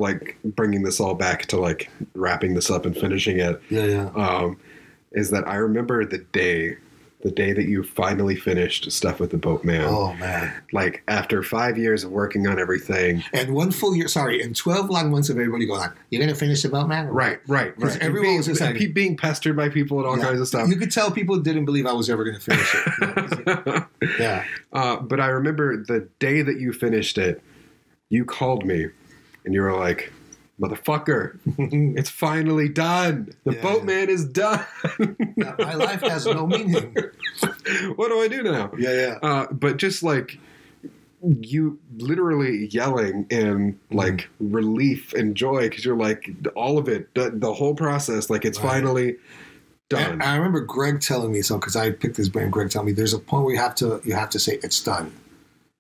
bringing this all back to wrapping this up and finishing it, is that I remember the day that you finally finished stuff with the Boatman. Oh, man. After 5 years of working on everything. And 12 long months of everybody going, you're going to finish the Boatman? Right. Because everyone was just being pestered by people and all kinds of stuff. You could tell people didn't believe I was ever going to finish it. Yeah. But I remember the day that you finished it, you called me and you were like, motherfucker, it's finally done. The Boatman is done. Now, my life has no meaning. What do I do now? Yeah. But just you literally yelling in relief and joy because you're all of it, the whole process, it's finally done. And I remember Greg telling me so because I picked his brain. Greg telling me there's a point where you have to say it's done.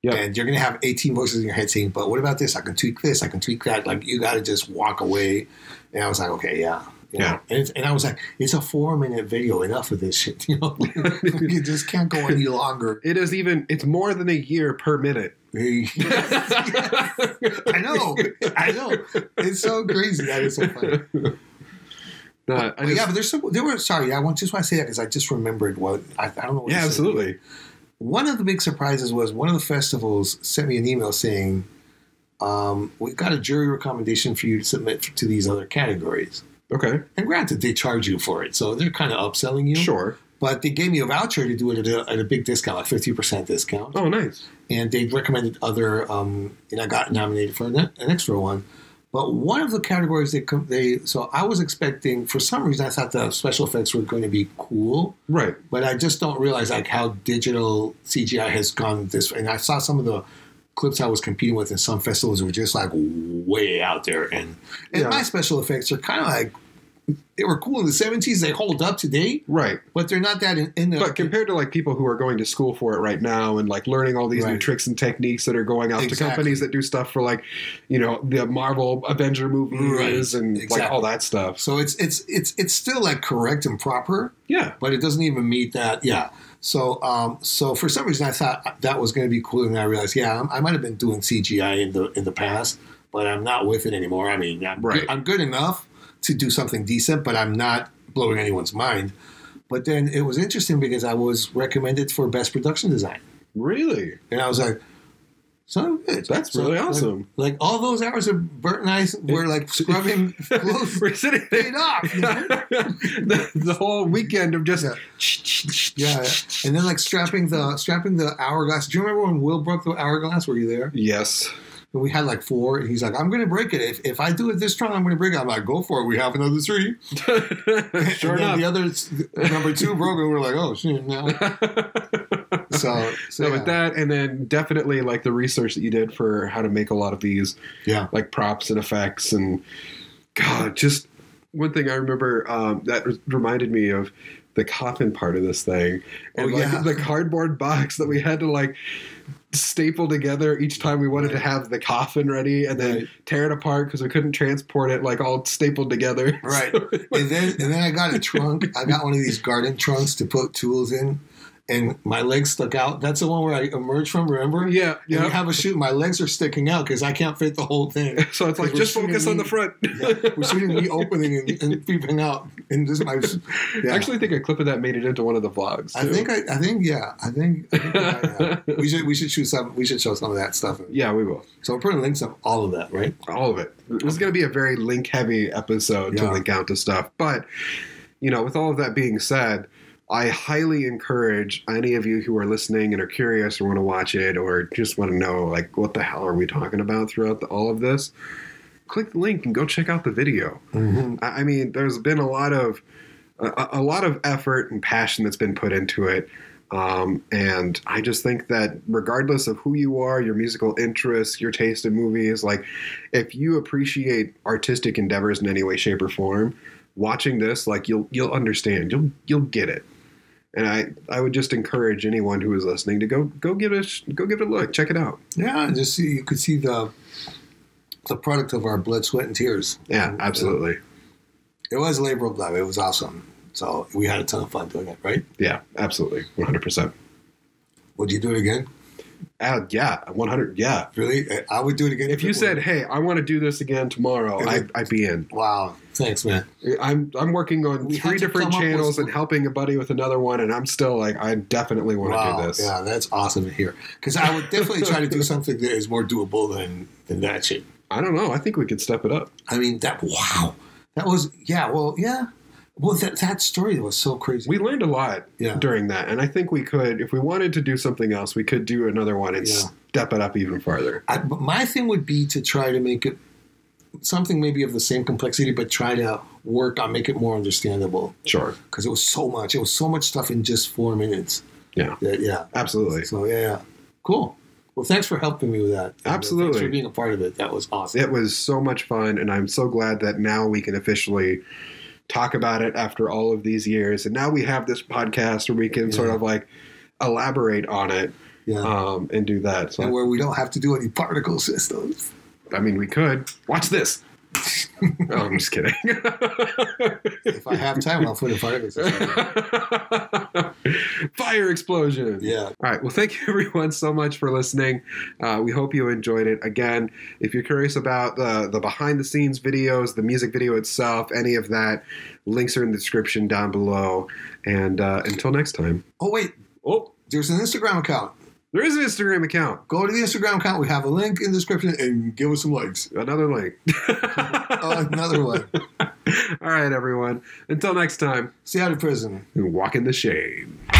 Yep. And you're going to have 18 voices in your head saying, but what about this? I can tweak this. I can tweak that. You got to just walk away. And I was like, okay, yeah. Yeah. And I was like, it's a 4-minute video. Enough of this shit. You know, it just can't go any longer. It is even, it's more than a year per minute. I know. I know. It's so crazy. That is so funny. But yeah, but there's some, there were, sorry, I just want to say that because I just remembered what, I don't know what. Yeah, absolutely. One of the big surprises was one of the festivals sent me an email saying, we got a jury recommendation for you to submit to these other categories. Okay. And granted, they charge you for it, so they're kind of upselling you. Sure. But they gave me a voucher to do it at a big discount, like 50% discount. Oh, nice. And they recommended other, and I got nominated for an extra one. But one of the categories so I was expecting, for some reason, I thought the special effects were going to be cool. Right. But I just don't realize like how digital CGI has gone this way. And I saw some of the clips I was competing with in some festivals were just like way out there. And yeah. My special effects are kind of like, they were cool in the 70s. They hold up today. Right. But they're not that But compared to like people who are going to school for it right now and like learning all these new tricks and techniques that are going out to companies that do stuff for like, you know, the Marvel Avenger movies and like all that stuff. So it's still like correct and proper. Yeah. But it doesn't even meet that. Yeah. So so for some reason I thought that was going to be cool. And I realized, yeah, I might have been doing CGI in the past, but I'm not with it anymore. I mean, I'm good enough to do something decent, but I'm not blowing anyone's mind. But then it was interesting because I was recommended for Best Production Design. Really? And I was like, son of a bitch. That's really awesome. Like all those hours of Bert and I were like scrubbing clothes. We're sitting there. Paid off. You know? the whole weekend of just... Yeah. And then like strapping the hourglass. Do you remember when Will broke the hourglass? Were you there? Yes. And we had like 4, and he's like, "I'm going to break it. If I do it this time, I'm going to break it." I'm like, "Go for it. We have another 3." Sure enough, the other number 2 broke, and we're like, "Oh shit!" No. So yeah. With that, and then definitely like the research that you did for how to make a lot of these, yeah, like props and effects, and God, just one thing I remember that reminded me of the coffin part of this thing, and the cardboard box that we had to like staple together each time we wanted to have the coffin ready, and then tear it apart because we couldn't transport it like all stapled together. Right. So, and then I got a trunk. I got one of these garden trunks to put tools in, and my legs stuck out. That's the one where I emerged from, remember? Yeah. Yeah. You have a shoot. My legs are sticking out because I can't fit the whole thing. So it's like, just focus on the front. Yeah, we're shooting me opening and peeping out. And just my, yeah. I actually think a clip of that made it into one of the vlogs, too. I think we should show some of that stuff. Yeah, we will. So we're putting links on all of that, right? All of it. It's going to be a very link-heavy episode to link out to stuff. But, you know, with all of that being said, I highly encourage any of you who are listening and are curious or want to watch it or just want to know, like, what the hell are we talking about throughout all of this? Click the link and go check out the video. Mm-hmm. I mean, there's been a lot of effort and passion that's been put into it. And I just think that regardless of who you are, your musical interests, your taste in movies, like, if you appreciate artistic endeavors in any way, shape, or form, watching this, like, you'll understand. You'll get it. And I would just encourage anyone who is listening to go give it a look, check it out. Yeah, just see, you could see the product of our blood, sweat, and tears. Yeah, and absolutely. It was a labor of love. It was awesome. So we had a ton of fun doing it, right? Yeah, absolutely, 100%. Would you do it again? Yeah, 100. Yeah, really, I would do it again. If you said, "Hey, I want to do this again tomorrow," I'd be in. Wow, thanks, man. I'm working on 3 different channels and helping a buddy with another one, and I'm still like, I definitely want to do this. Yeah, that's awesome to hear. Because I would definitely try to do something that is more doable than that shit. I don't know. I think we could step it up. I mean, that story was so crazy. We learned a lot during that. And I think we could, if we wanted to do something else, we could do another one and step it up even farther. But my thing would be to try to make it something maybe of the same complexity, but try to work on make it more understandable. Sure. Because it was so much. It was so much stuff in just 4 minutes. Yeah. Yeah. Absolutely. So, yeah. Cool. Well, thanks for helping me with that. Absolutely. Thanks for being a part of it. That was awesome. It was so much fun. And I'm so glad that now we can officially talk about it after all of these years. And now we have this podcast where we can sort of like elaborate on it and do that. So. And where we don't have to do any particle systems. I mean, we could. Watch this. Oh, I'm just kidding. If I have time, I'll put a fire explosion. Fire explosion. Yeah. All right. Well, thank you everyone so much for listening. We hope you enjoyed it. Again, if you're curious about the behind the scenes videos, the music video itself, any of that, links are in the description down below. And until next time. Oh, wait. Oh, there's an Instagram account. There is an Instagram account. Go to the Instagram account. We have a link in the description and give us some likes. Another link. Another one. All right, everyone. Until next time. Stay out of prison. And walk in the shade.